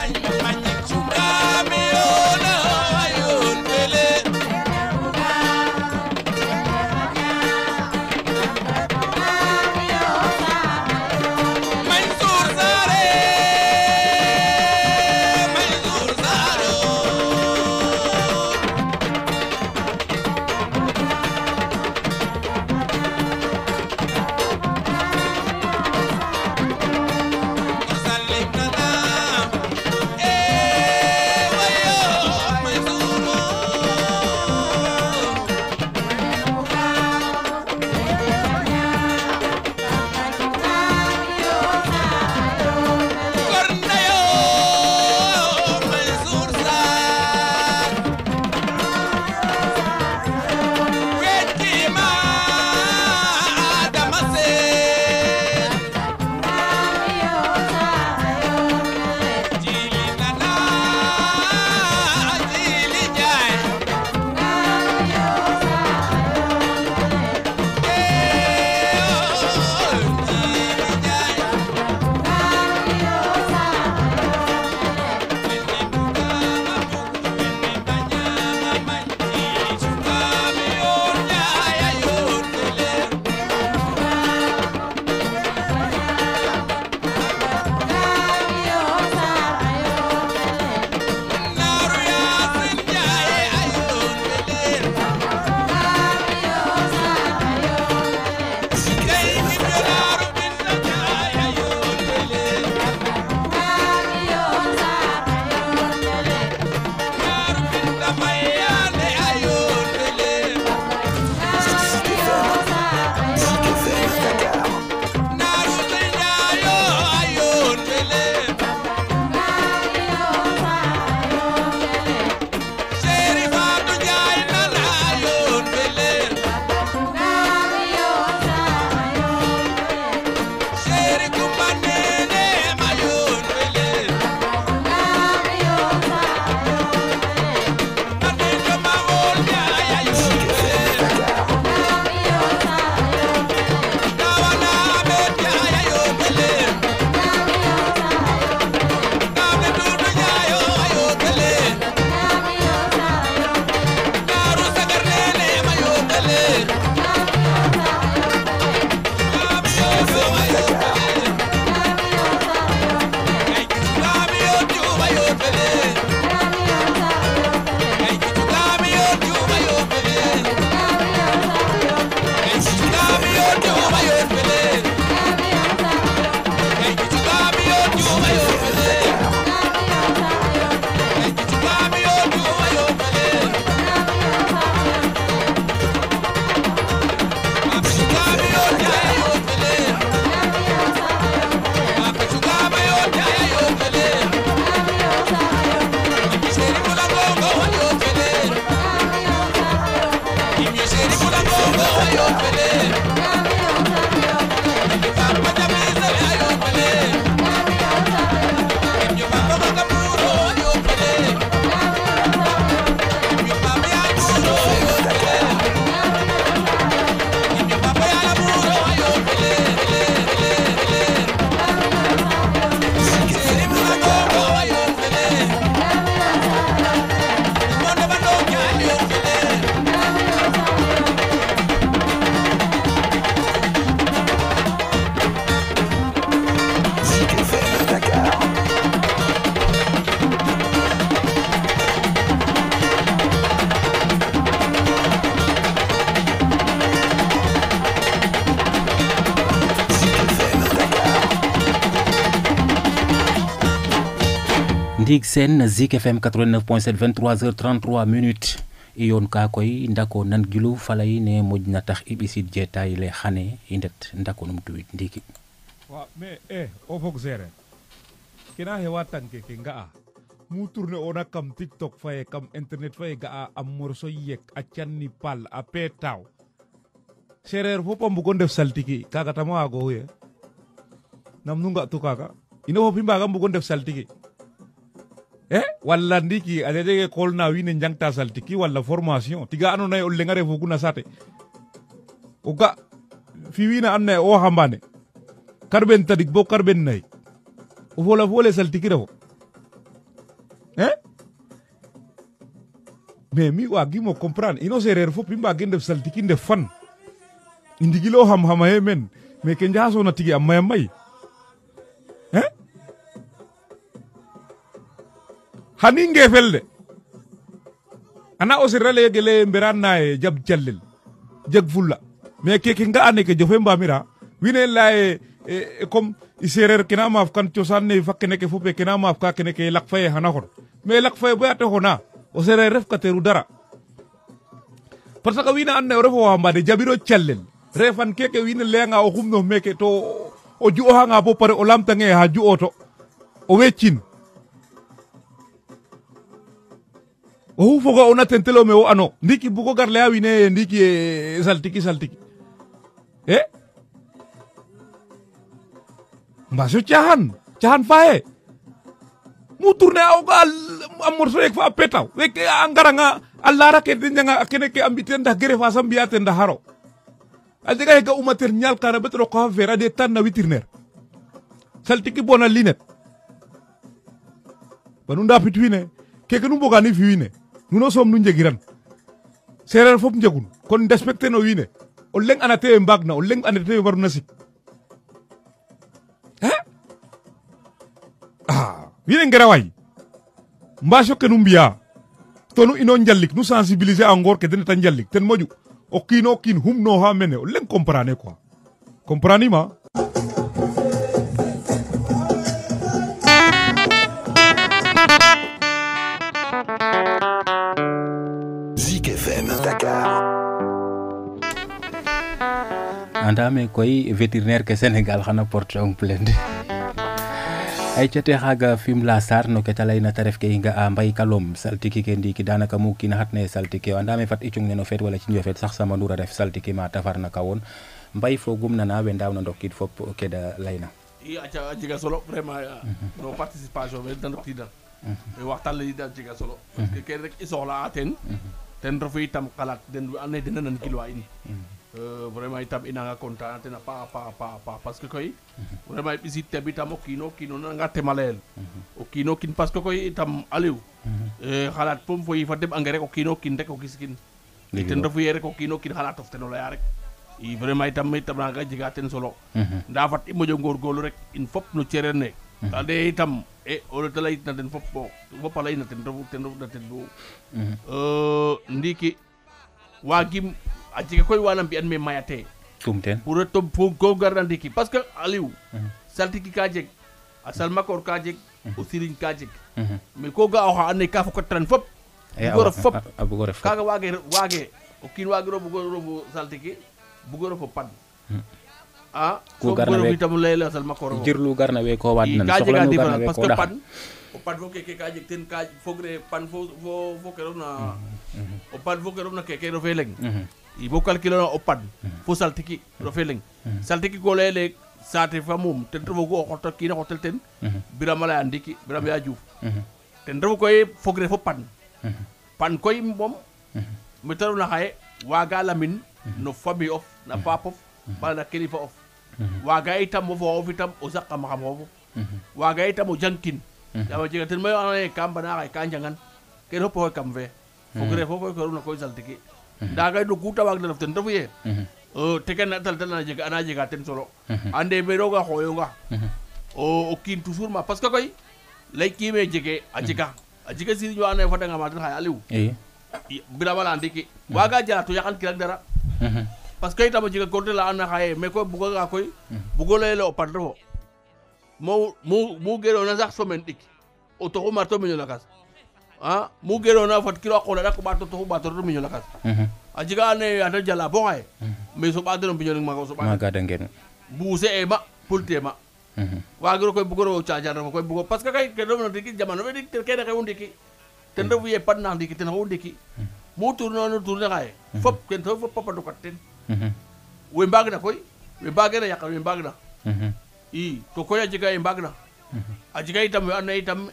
Ndig Sen Zik FM 89.7 23h33 iyon ka koy ndako nan gilu falay ne modina tax ibisi jetay le xane indet ndako num tuit ndiki wa mais o fok zere kina he watan ke nga mu tourner ona kam TikTok faye kam internet faye ga am morso yek a tianni pal a petaw serer fo pam bu ko def saltiki kaga tama go ye nam nu nga to kaga ino fo pimba gam bu ko def saltiki wala ndiki alede kol na wine njangta saltiki wala formation tiga anu nay olle ngare fo kuna sate o ga fi wina anne o hambane karben tadik bo karben nay o fola fole saltiki rewo mais mi wa gimo comprendre ino serer fo pimba gende saltiki nde fan indigilo ham hamaye men mais kenja so na tigi amay may haninge felde ana osirale gele mberanna e jab jallel jeg fulla mais keke nga ane ke jofe mbamira wine la e comme iserer kina maf kan ciosanne fakene ke fupe kina maf ka kene ke lakfaye hanakon mais lakfaye bo ato hona osere ref ka teru dara parce que wine anne refo hambade jabiro jallel refan keke wine lenga o humno meke to o juo hanga bo pare o lamtange ha juo to o wecin o foga ona tentelo me o ano ndiki bugo garle awine ndiki saltiki mbaso chahan fae mu tourner au gal amorso ek fa petaw wek angaranga allara ke dinga keneke ambiten da gere fa sambiya ten da haro adiga he ga umater nyal kara betro ko vera de tan na witirner saltiki bona linet banunda pitwine keke nu boga ni fiine nuno som nu njegiran serer fop njegun kon respecté no wiine o leng anate mbagna o leng anate waru nasik wiine ngara way mbaso ke numbiya to nu ino njallik nu sensibiliser encore ke den ta njallik ten moju o kino kin humno ha mene o leng comprendre quoi comprendre ma andame koy vétérinaire ke Sénégal xana porte on plainte ay ciate xaga film la sar no ke talay na taref ke nga ambay kalom saltiki ke ndiki danaka mu kin hatne saltiki andame fat icung ne no fet wala ci ñofet sax sama ndura def saltiki ma tafar na kawon mbay fo gumna na we ndaw na ndokit fop ke da layna i acha ci ga solo vraiment no participation we dan dokida e waxtal li dal ci ga solo ke ken rek isola aten ten refu itam xalat den wi ane dina nan kilo ay ni vraiment itam inanga kontaan tena pa parce que koy vraiment bisit tabitam okino nga temalel okino kin parce que koy itam aliw xalat pom fo yi fa dem angere okino kin rek okiskin ten refu yere okino kin xalat of teno la rek i vraiment itam nga jiga ten solo nda fat i mojo ngor golu rek in fop no cerene ade itam o le talait na den fop bo palay na ten refu na ten bo ndiki wagim atika koy wanam bi an me mayate tumten pour to go garandi ki parce que aliou saltiki kajek asal makor kajek o sirin kajek mais ko ga ha ne ka fako tran fop gorf kaga wage o kin wage robo saltiki bu gorfo pad ko garnawe tam leela asal makor jirlu garnawe ko wadna soxla no garnawe parce que pad fo keke kajek ten kaj fogre pan fo kerona o pad fo kerona keke rofe leng i bo calculera o pad fo saltiki rofeleng saltiki golele sate famum ten to go hoto ki na hotel ten biramala andiki biramaya juuf ten do koy fogre fo pan koy mom mi taru na haye waga lamin no fabi of na papof bala kilifa of waga itam mo fo fitam o zakka ma xam hobo waga itam o jankin dama jega ten may ana kambana kay kanjangan ke do po kamve fogre fo ko ru na koy saltiki daga do guta wag na ten refu ye teken na dal na jega ana jega ten solo ande be roga hoyonga o kin toujours ma parce que koy lay ki me jege a jega si ñu ana fa da nga ma tan hay aliw bi da wala ndiki waga jaatu yakan ki rek dara parce que itama jega gonte la ana hay mais ko bugo ga koy bugo lay lo pat do mo gero na sax so men dik otoho marto minyolakas ah mugero na fatkiro akola da ko bato toho bato do minyolakas ajiga ne ada jala boy me so badro minyolak ma ko so badro maga dangeno buse e ma pultema wagro ko bugoro chaajar ma ko bugo parce que kay ke do no diki jamano be diki ke da kay wondiki ten do wiye padna diki ten wondiki mo turno no turna kay fop ken to fop papado katten we bagna koy we bagna yakal we bagna i to koya jiga e bagna ajiga itam ana itam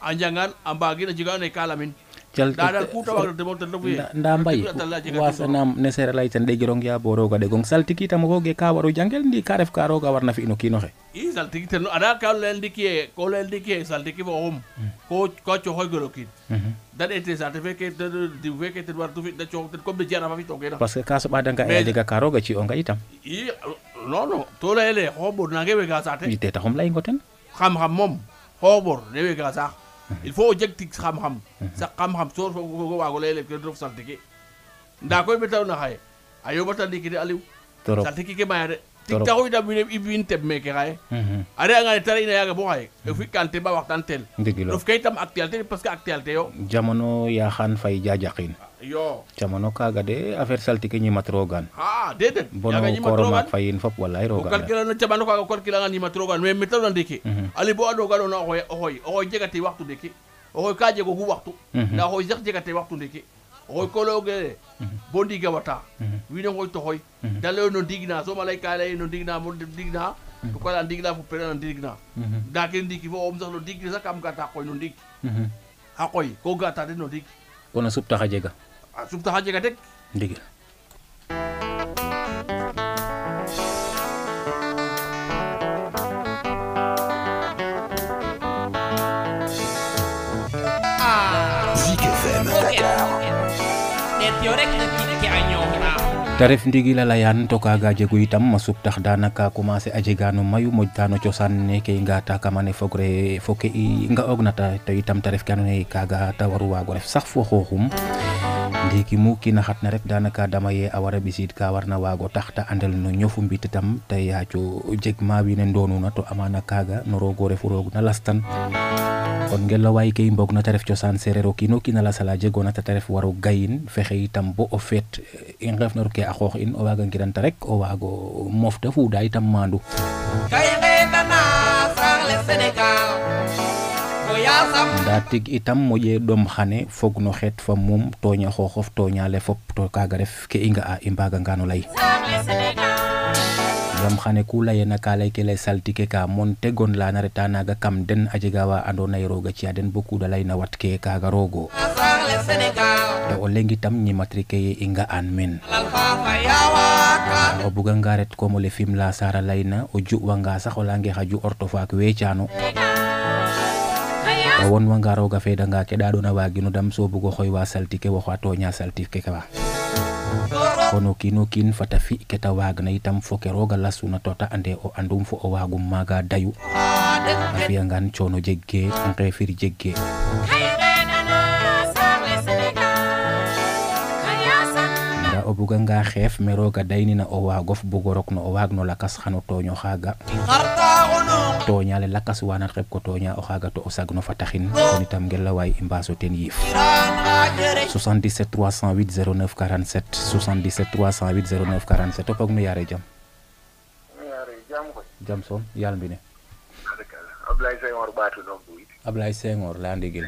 anjangan ambagina jiga ne kalamin dada kuta wagro de motel do ndambay wasanam ne sere lay tan de girong ya boroga de gong saltiki tam goge ka waru jangel ndi ka ref ka roga warna fi inoki noxe i saltiki tan ada ka lendiki ko lendiki saltiki bo hom ko cho hoy gorokin dad ete certificate de weke te war tu fi de cho comme de jara fi togena parce que ka so badan ka e diga ka roga ci onga itam i non to lele hobor na ngebe ga sate ite ta hom lay ngoten xam xam mom hobor newe ga sax il faut objectif xam-xam sa xam-xam soor fo ko waago lele ke dof saltiki nda koy betaw na xaye ayo bata dikki aliw saltiki ke baye de tik taw ida binem ibin teb me ke xaye are nga tare ina yaga bo xaye e fi kanté ba waxtan tel dof kay tam actualité parce que actualité yo jamono ya xan fay jaajaxin yo jamono kaga de affaire saltiki ñi matrogan ah dedet yaga ñi matrogan fayin fop wallahi roga ko kalkila no jamono kaga ko kalkila ñi matrogan mais metaw na dikki ali bo ado galo na hoy hoy hoy jegati waxtu dikki hoy ka jego hu waxtu na hoy jex jegati waxtu dikki hoy kologe bo ndiga wata wi no hoy to hoy dalo no digna so malaika lay no digna mo digna to ko la digna fu pere no digna da ke ndiki fo om sax no digna sa kam gata koy no dik ha koy ko gata de no dik ona subta jega subta jega tek ndigil taref ndigi la layan to kaga jegu itam masuk tax danaka commencer ajeganu mayu mojtano ciosan ne ke ngata kamane fogre foke i nga ognata to itam taref kanone kaga tawaru wago ref sax fo xoxum ndiki mu ki na xatna rek danaka damaye awara bisid ka warna wago taxta andal no ñofu mbit tam tay yaacu jegma wi ne ndonu na to amana kaga no rogo refu rogo na lastan kon ngela way kay mbok na taref ciosan serero kino kina la sala jegona ta taref waru gayin fexe itam bo o fet in ref na ruke a xoox in o waga ngiran ta rek o wago mofta fu da itam mandu kay nana sax le Senegal ko ya sam datig itam moye dom xane fogno xet fa mum toña xoxof toña le fop to kaga ref ke inga a imbaga ngano lay jam xane ku lay na ka lay ke lay saltike ka monte gon la na reta naga kam den ajigawa ando nay roga ci aden boku da lay na watke kaga rogo da o lengi tam ñi matrike yi inga anmen o buga ngaret ko mo le film la sara layna o ju wanga sax o langi xaju ortofa ak wechano won wanga roga fe da nga ke da do na waginu dam so bugo xoy wa saltike waxa to nya saltike ka kono kino kin fatafi keta wagna itam fokeroga lasuna tota ande o andum fo o wagum maga dayu afiya ngan chono jegge nge firi jegge da o buga nga xef meroga daynina o wagof bugorok no o wagno lakas xano toño xaga toña le lakas wana xeb ko toña o xaga to o sagno fataxin kon itam ngel la way imbaso ten yif 77 308 09 47 77 308 09 47 to pogno yare jam ko jam son yal mbine Ablaye Senghor batu do buit Ablaye Senghor la ndigil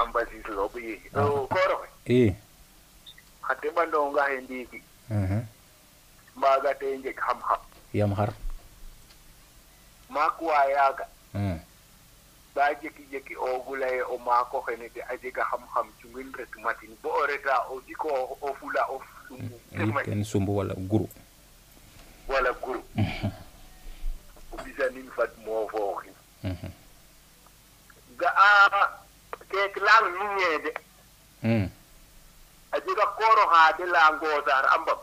am basi lo buyi o koro eh ate bando nga he ndiki maga te nje kham kham yam har makwa yaga ba jeki ogulay o mako xenete ajiga xam xam ci ngin ret matin bo oreta o diko o fula of sumbu ken sumbu wala guru bizani fat mo fo xi ga a ke klam ni de ajiga koro ha de la ngozar ambak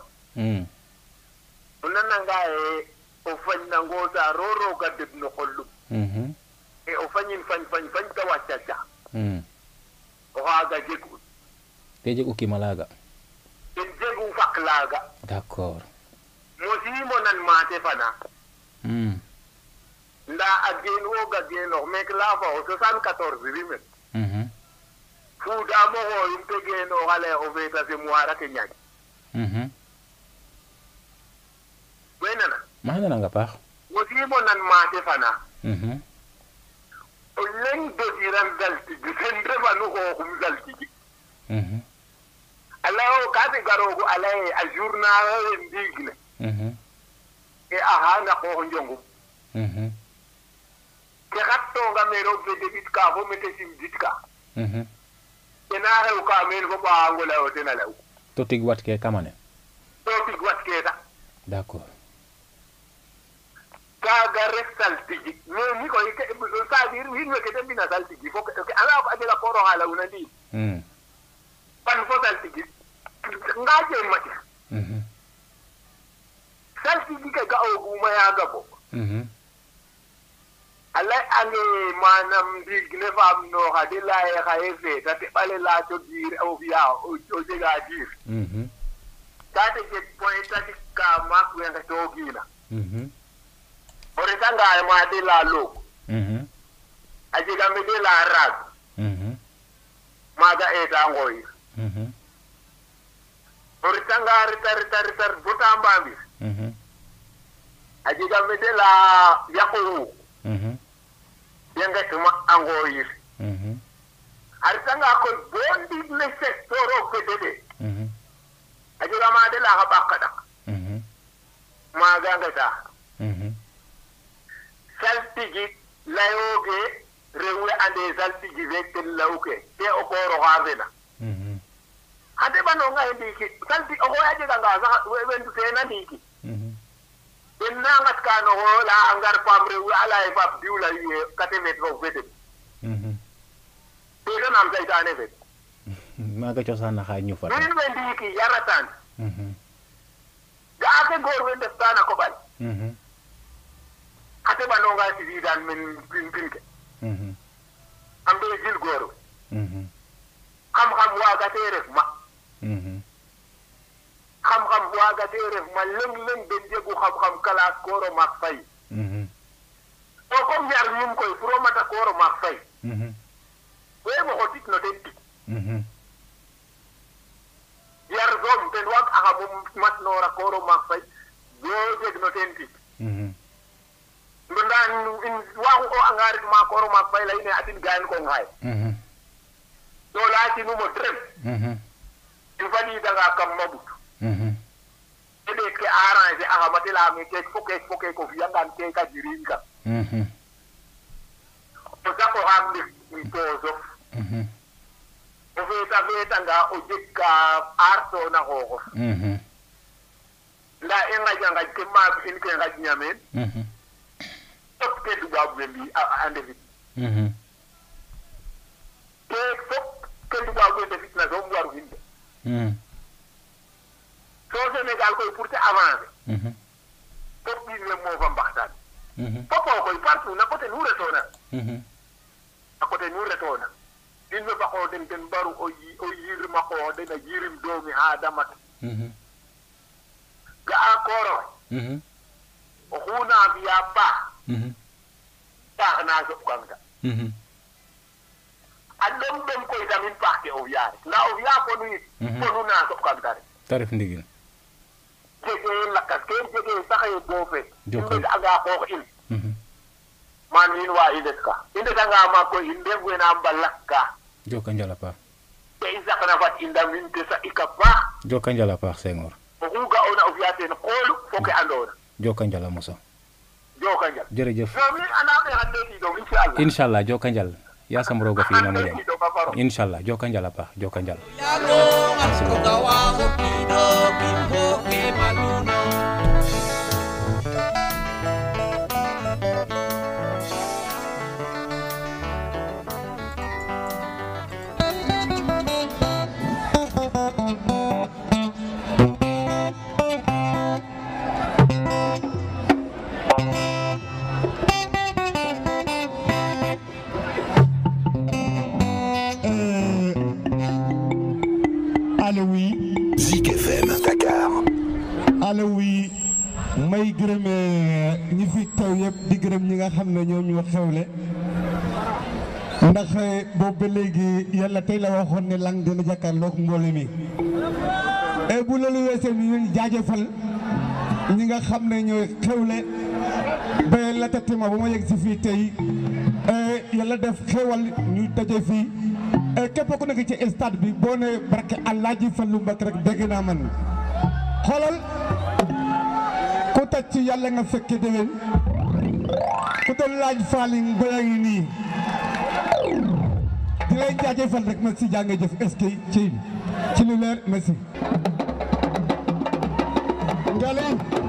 nana ngaye o fagna ngoza roro ga deb no xollu e o fagnin fagn ta wacha o haga jeku te jeku ki malaga te jeku faklaga d'accord mo si mo nan mate fana nda again wo again or make lava o 74 mm mhm fuda mo ho impegen o gale o beta se muara ke nyaki mhm wena na mana na ngapar wo si mo nan ma te fana mhm o leng do diran galti di sendre vanu ko um galti mhm alao ka te garogo alai a journal ndigne mhm e aha na ko njongu mhm ke ratto ga mero be debit ka bo mete sim ditka mhm enare u ka mel ko ba ngola o tena law to tig wat ke kamane to tig wat ke da d'accord ka ga restal tigi no ni ko ke bu sa dir hin we ke debina sal tigi fo ke ala ko adela ko ro hala unandi mhm pan fo sal tigi ngaje mati mhm sal tigi ke ga o ma ya ga bo mhm Allah ane manam digne fam no hadila e khaife tati bale la to dir o via o jega dir mhm tati ke poeta ti ka ma ku en to gila mhm ore tanga e ma de la lo mhm aje ga me de la rat mhm ma ga e ta ngoi mhm ore tanga tar butamba bi mhm aje ga me de la yaqulu mhm yanga tuma angoyir mhm arsanga ko bondi ne sectoro ko dede mhm ajura ma de la habakada mhm ma ganga ta mhm saltigi layoge rewe ande saltigi vekte lauke te okoro havena mhm ade banonga ndiki salti ogo aje ganga za wendu tena ndiki mhm inna matkano la angar pamre ala e bab diula ye katemet ko vete mhm pega nam zaitane vete maga chosana kha ñu fa ñu wendi ki yaratan mhm ga ate gor wende tana ko bal mhm ate banonga ci dan min pinke mhm am do jil goro mhm xam wa ga tere ma mhm xam waga tere ma leng de djegu xam kala koro ma fay hmm o ko ñar ñum koy pro mata koro ma fay hmm we mo hotit no detti hmm yar gom ten wak aha bu mat no ra koro ma fay do jeg no tenti hmm ndan in waxu o angarit ma koro ma fay lay ne atin gaen ko ngay hmm do la ci numo drem hmm du fani da nga kam mabut mhm ebe ke arrange aha matela mi ke ko viya dan ke ka jiringa mhm to ka ko hambi mitozo mhm ofeta nga ojika arto na hoho mhm la enga janga ke ma in ke nga nyamen mhm to ke du babbe bi ande bi mhm ke du babbe de fitna zo mwaru hinde mhm au Sénégal koy pour te avancer hmm pop bi le mo fam baxtan hmm pop koy partout na côté nous retona hmm à côté nous retona din me baxo den baru o yir ma ko dina yirim doomi adama hmm ga akoro hmm o xuna bi ya ba hmm tax na so kamta hmm andam dem koy damin parti o yaar la o ya ko ni ko nu na so kamta tarif ndigil ke la casquette ke saxay bofe inde aga ko il man min wa ideska inde nga ma ko inde wena balakka jokanjala pa te izakana fat inda min te sa ikapa jokanjala pa senghor buga ona ofiate na qolu foke andona jokanjala musa jokanjala jerejef inshallah jokanjala ya sam roga fi na moy inshallah jokanjala pa jokanjala ZIK FM Dakar. may gërëm ñi fi taw yëpp di gërëm ñi nga xam ne ñoom ñoo xewle ndax boobu ba léegi yàlla tey la waxoon ne lang dina jàkkaarloog mbooloo mi et bu loolu weesee ñu jaajëfal ñi nga xam ne ñooy xewle ba la tatima ba ma yegg si fii tey yàlla def xewal ñu daje fii képp ku nekk ci stade bi boo ne barke Alaaji Fallu Mbàkke rek dégg naa man xoolal. ku taj ci yàlla nga fekke déwén ku doon laaj faaling ba yaa ngi nii di lay jaajëfal rek merci jaa nga jëf est-ce que ci lu leer merci merci est-ce que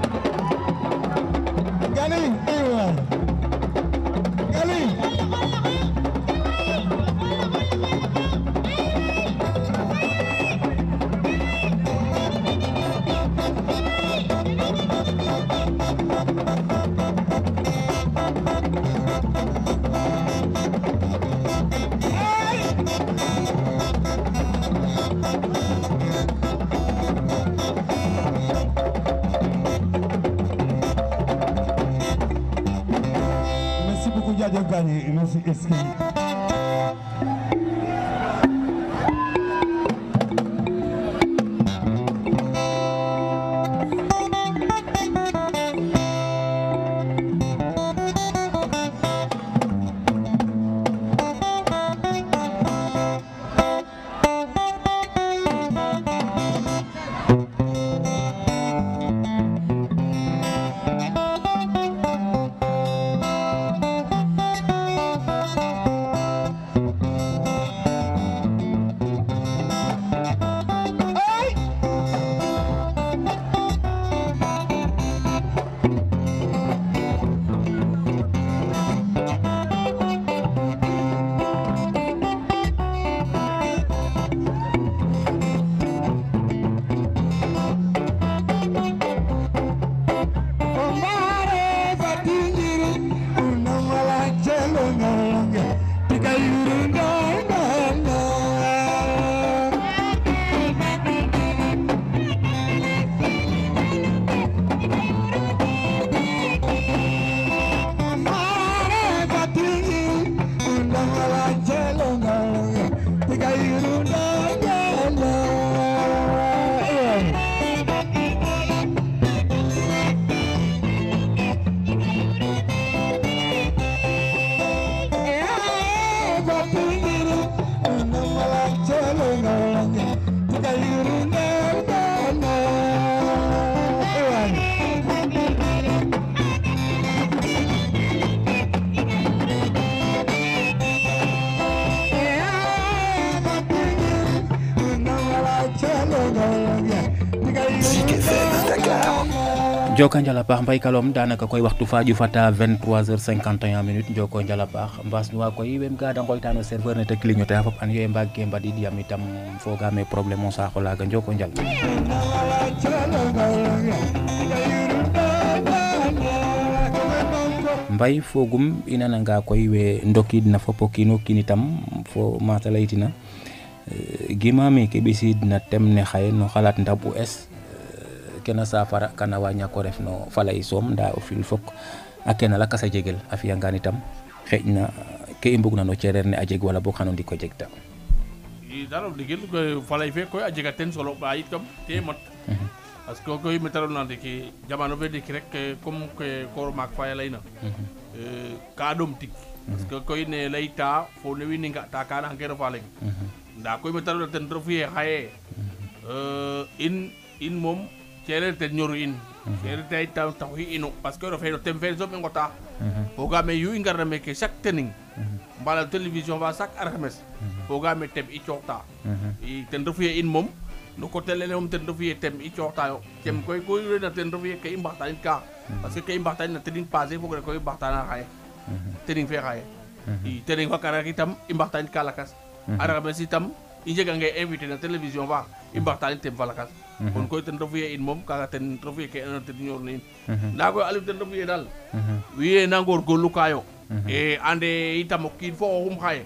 Joko njala baax mbay kalom danaka koy waxtu faaju fata 23h51 joko njala baax mbass ni wa koy wem ga dangoy tano serveur ne te clignoté afop an yoy mbagge mbadi diam itam fo ga me problème on sa xola ga joko njal mbay fogum inana nga koy we ndoki dina fopo kino kinitam fo mata laytina gimame ke bisid na temne xaye no xalat ndabu es kena safara kana waña ko ref no falay som nda o fil fok akena la kassa jegel afiya ngani tam xejna ke imbugna no cererne ajeg wala bok xano diko jegta yi daro digel ko falay fe ko ajega ten solo bayit kam te mat parce que koy metalo na diki jamano be dik rek comme que ko mak fay layna ka dom tik parce que koy ne layta fo ne wi ninga ta kana ngere falay nda koy metalo ten trofié xaye in mom kéré té ñoru in kéré té taw taw ino parce que rafé té mfé zo ngota o ga me yu ngar me ke chaque tening mbala télévision va chaque armes o ga me tem i chokta i té rafé in mom no ko télé mom té rafé tem i chokta yo tem koy koy na té rafé ke imbarta in ka parce que ke imbarta na tening passé fo ko imbarta na xaye tening fé xaye i tening fa kara kitam imbarta in ka lakas armes itam i jega ngay invité na télévision va imbarta in tem fa lakas kon koy ten revier in mom ka ten revier ke en ten ñor ni da koy alif ten revier dal wié na ngor go lukayo e ande itam ki fo hum xaye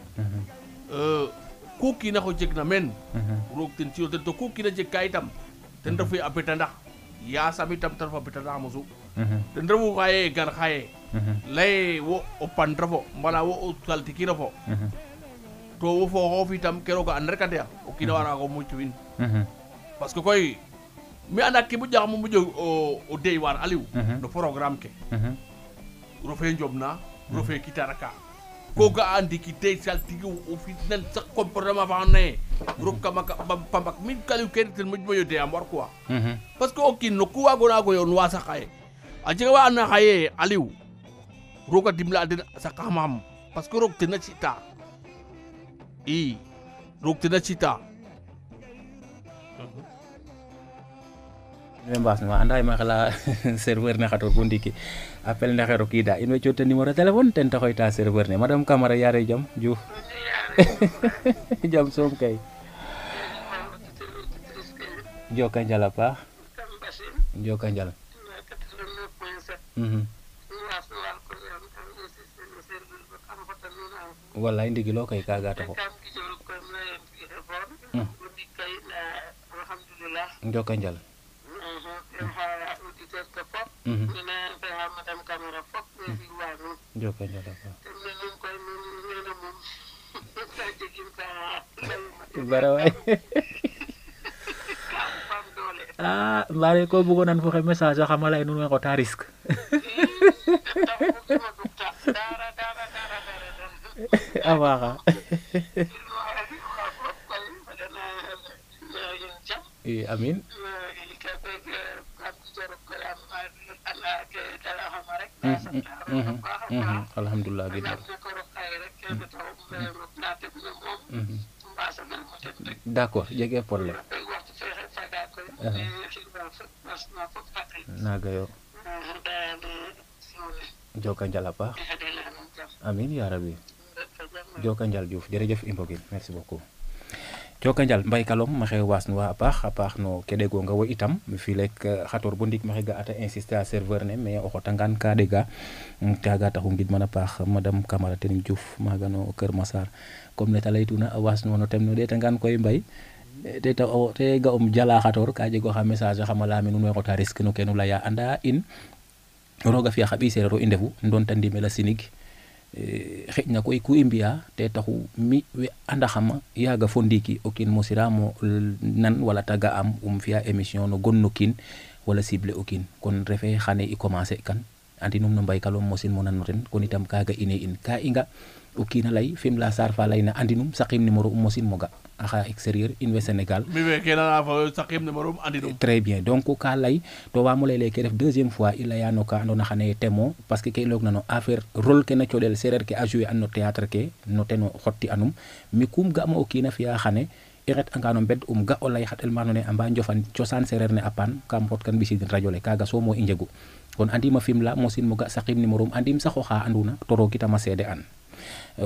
ku ki na ko jegna men rok ten ci to ku ki na jeg kay itam ten revier apeta ndax ya samitam tan fa beta da musu tendrabu kaye gar kaye lay wo opandrabo mbala wo saltikirofo to wo fo ho fitam kero ga andar kadia o kino wara go mutuin parce que koy mi anaki bu jaxam mu jog o dey war aliou no programme ke rofe njobna rofe kitaraka ko ga andiki dey saltigi o fitnel sa comportement fa ne groupe kama pambak mi kalu keritel mu boyo dey am war quoi parce que o kino ku wa gona go yon wasa kaye a jewa an haye aliou roka dimla den sa kamam parce que rok tena cita i rok tena cita membas ma anday ma kala serveur na khato gondiki appel na xero ki da ino ciota numéro téléphone ten taxoy ta serveur ne madame camara yare jam diouf jam som kay joka njala pa joka njala wala indigi lo kay kaga taxo ndoka njal ah bare ko bugo nan fo message xamala inu ko ta risque awara e amin alhamdulillah d'accord jege problème nagayo joka njal apa amin ya rabbi joka njal diouf jerejef imbogin merci beaucoup joka njal mbay kalom ma xew wasnu wa apax no kedego nga wo itam mi fi lek xator bu ndik ma xega ata insister serveur ne mais oxo tangan ka dega taga taxu ngid mana pax madame camara tening diouf magano keur massar comme ne talay tuna wasnu no temno de tangan koy mbay te ga jala khator ka jego xam message xamala mi nu ko ta risque no kenu la ya anda in roga fi xabise ro indefu ndon tandi mela sinig xejna koy ku imbia te taxu mi we anda xama yaga fondiki okin mosiramo nan wala taga am fia emission no gonnokin wala cible okin kon refe xane i commencer kan antinum no mbay kalom mosin mo nan ren kon itam kaga ine in ka inga okina lay fim la sarfa lay na andinum saqim numéro mosin moga akha extérieur invest Sénégal très bien donc ka lay to wa mo lay lay ke def deuxième fois il ya no ka andona xane témo parce que kay log na no affaire rôle ke na ciodel serer ke a jouer an no théâtre ke no teno xotti anum mi kum ga ma okina fiya xane iret angano bed ga olay xatel manone amba ndjofan ciosan serer ne apan kam hot kan bisidin radio le kaga so mo injegu kon andi ma film la mosin moga saqim numéro andim sa xoxa anduna toro kita ma sédé an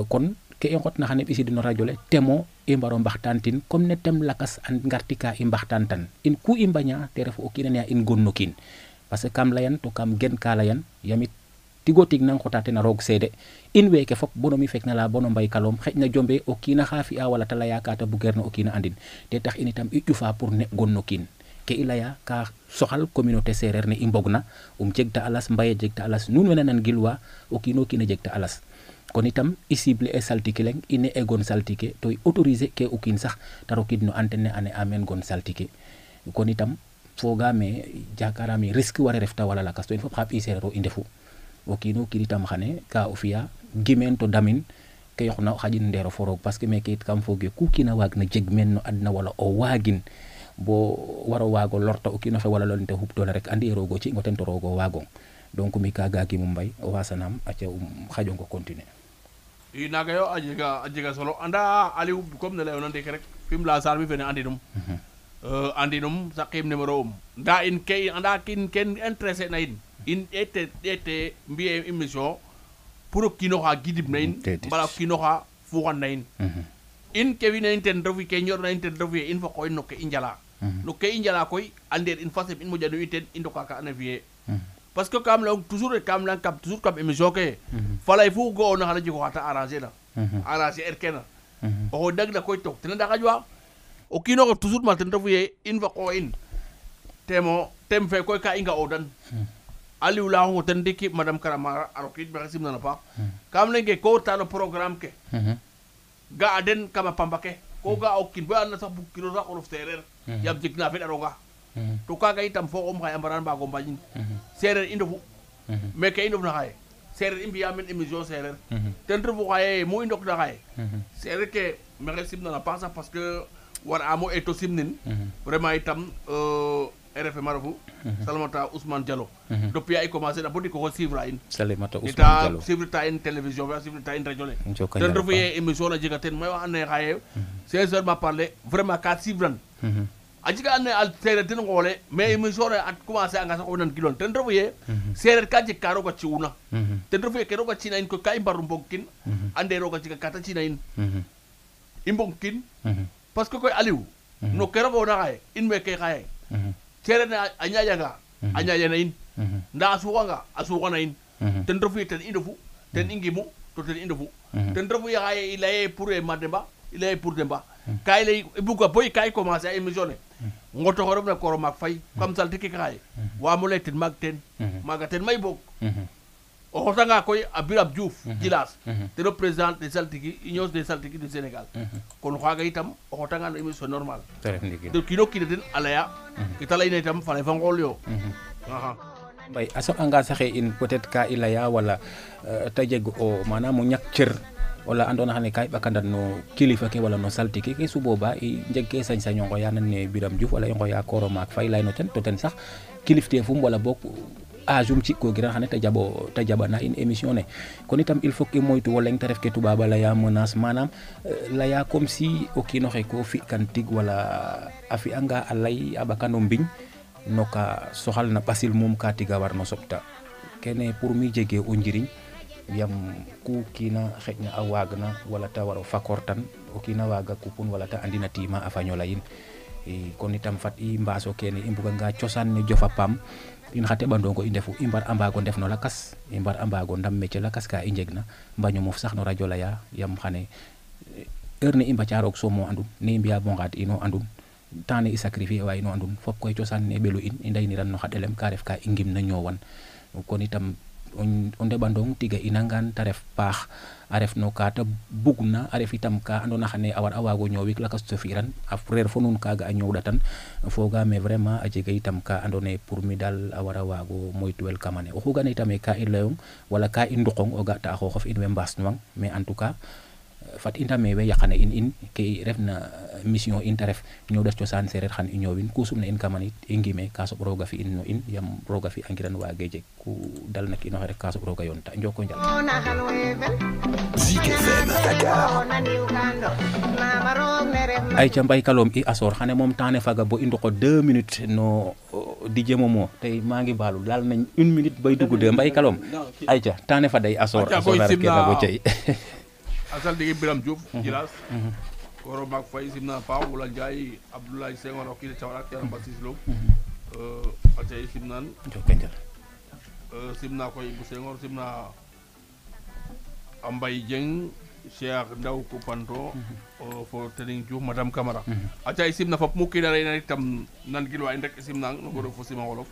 kon ke en hot na xane bisi dino radio le témo imbaro mbaxtantin comme ne tem lakas an ngartika imbaxtantan in ku imbanya te ref okina in gonnokin parce que kam layan to kam gen ka layan yamit tigotik nang xotate na rog sédé in weke fop bonomi fekna la bonom bay kalom xejna jombe okina xafi a wala tala yakata bu gerno okina andin te tax initam ijufa pour ne gonnokin ke ilaya ka soxal communauté serer ne imbogna jegta alas mbaye jegta alas nun wenanan gilwa okino kina jegta alas kon itam isible e saltike leng ine e gon saltike toy autorisé ke ukin sax tarokid no antenne ane amen gon saltike kon itam foga me jakara mi risque wara refta wala la kasto il faut xapi sero indefu okino kiritam xane ka ofia gimento damin ke yoxna xajin ndero forog parce que me kit kam foge kukina wagna jegmen no adna wala o wagin bo waro wago lorto okino fe wala lonte hub dola rek andi rogo ci ngoten rogo wago donc mi kaga ki mumbay o wasanam acha xajongo continuer i nagayo ajiga solo anda aliou comme ne lay non dek rek film la sar bi fene andinum saqim numéro da in kay anda ken intéressé na in était bien émission pour kino ha gidib na in bala kino ha fuwan na in ke wina inten revu ke ñor na inten revu in fa koy nokke injala nokke injala koy ander in fasib in mojadu iten indoka ka anavier parce que comme toujours comme émission que falay fu go na xala jiko xata arranger erkena o dag da koy tok tena da xajwa o kino ko toujours ma tena fuye in fa ko in temo tem fe koy ka inga odan ali ula on tendeki madame Karamara arokit berasim nana pa kamne ke ko ta no programme ke ga aden kama pambake ko ga okin ba na sa bukiro ra olof terer yam jikna fe daroga to kaga itam fo om kay ambaran ba gombanin serer indofu me ke indof na hay serer imbi yamen émission serer tendre bu xaye mo indok da xaye serer ke berasim nana pa ça parce que war amo eto simnin vraiment itam RFM Marafu, Salamata Ousmane Diallo. Depuis a commencé d'abord de courir suivre une. Salamata Ousmane Diallo. Suivre ta une télévision, suivre ta une radio. J'ai trouvé émission la jigate. Moi on est raillé. Ces heures m'a parlé vraiment quatre suivre. Ajika on est altéré de nos collègues, mais émission a commencé à gagner un kilo. J'ai trouvé ces quatre caro gachuna. J'ai trouvé caro gachina une cocaïne barumbongkin, andero gachika katachina une. Imbongkin, parce que quoi aliou, nos caro on a raillé, une me qui raillé. Cerana anyayanga anyayana in nda asuwanga asuwana in tendrofi ten indofu ten ingimu to ten indofu tendrofu ya ilaye pour mademba ilaye pour demba kayle ibuka boy kay commencer émissionner ngoto horom na koro mak fay comme salti ki kay wa mo letin magten magaten may bok o hotanga koy abirab diouf gilas te le président des saltiki union des saltiki du Sénégal kon xaga itam o hotanga no émission normal de kilo ki den alaya italay ne itam fa fa ngol yo bay aso anga saxé in peut-être ka ilaya wala tajeg o mana mu ñak cieur wala andona xane kay bakandan no kilifa ke wala no saltiki ke su boba i jegge sañ sañ ngo ya nané biram diouf wala ngo ya koroma fay lay no ten to ten sax kilifté fum wala bok ajum ci ko gira xane tajaba na une émission né kon itam il faut que moytu wala nga def ke tuba ba la ya menace manam la ya comme si okino xe ko fi kantig wala afi anga alay abakano mbign noka soxal na pasil mom ka tiga warno sopta kene pour mi jégué o njiriñ yam ku kina xegna awagna wala ta waro fakortan okina waga kupun wala ta andina tima afagnola yin e kon itam fat i mbaso kene imbuga nga ciosan ne jofa pam in xate bandongo indefu imbar ambago def no lakas imbar ambago ndam mecce lakas ka injegna mbañu mof sax no radio la ya yam xane heure ne imba tiarok so mo andum ne mbiya bon rat ino andum tane i sacrifier way no andum fop koy ciosan ne belu in inday ni ran no xadelem ka ref ka ingim na ñowan kon itam on de bandong tiga inangan taref paax aref no ka ta bugna aref itam ka andona xane awar awago ñowik lakas to firan afrer fo nun kaga ñow datan foga mais vraiment a jega itam ka andone pour mi dal awar awago moytu wel kamane o xugane itam ka ileyong wala ka indukong o ga ta xoxof in we mbass ñwang mais en tout cas fat intame we yakane in ke refna mission interef ñow def to san serer xan ñowin ku sumna en kamane ingime ka so roga fi in no in yam roga fi angiran wa geje ku dal nak ino rek ka so roga yonta njoko njal ZIK FM Dakar ay chambay kalom i asor xane mom tane faga bo induko 2 minutes no DJ Momo tay mangi balu dal nañ 1 minute bay duggu de mbay kalom ay cha tane fa day asor asor rek la go cey asal de Ibrahim Diouf Gilas koro mak fay simna paw wala jay Abdoulaye Senghor ok de tawrat ya Bassis Lo atay simnan jokenjal simna koy bu Senghor simna Ambay Dieng Cheikh Ndaw ko panto for telling Diouf madame Camara atay simna fop mukki dara ina tam nan gilwa ndek simna ngoro fo sima wolof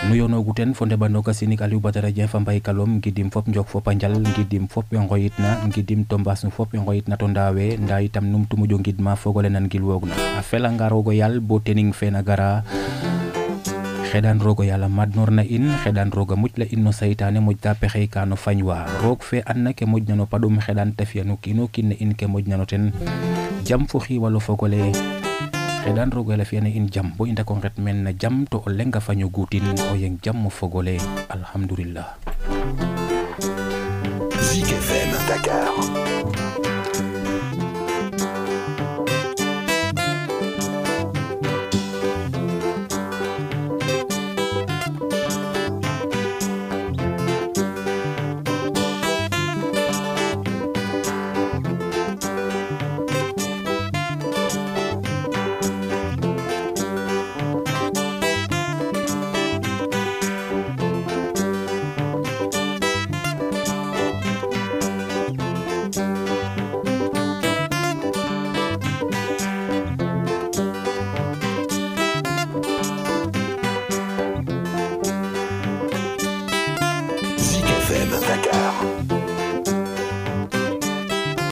nuyono guten fonde banoka sinik aliou badara dien fambay kalom gidim fop njok fop panjal gidim fop ngoyitna gidim tombas fop ngoyitna to ndawe nda itam numtumu jongidma fogole nan gil wogna afela ngarogo yal bo tening fena gara xedan rogo yalla madnorna in xedan roga mujla inno saytane mujta pexey kanu fañwa rog fe annake mujnano padum xedan tafiyanu kino kinne in ke mujnano ten jam fu xiwalu fogole redan rogo la fiane in jam bo inda ko ngat men na jam to lenga fañu gutin o yeng jam mo fogole alhamdulillah Zik FM Dakar Dakar.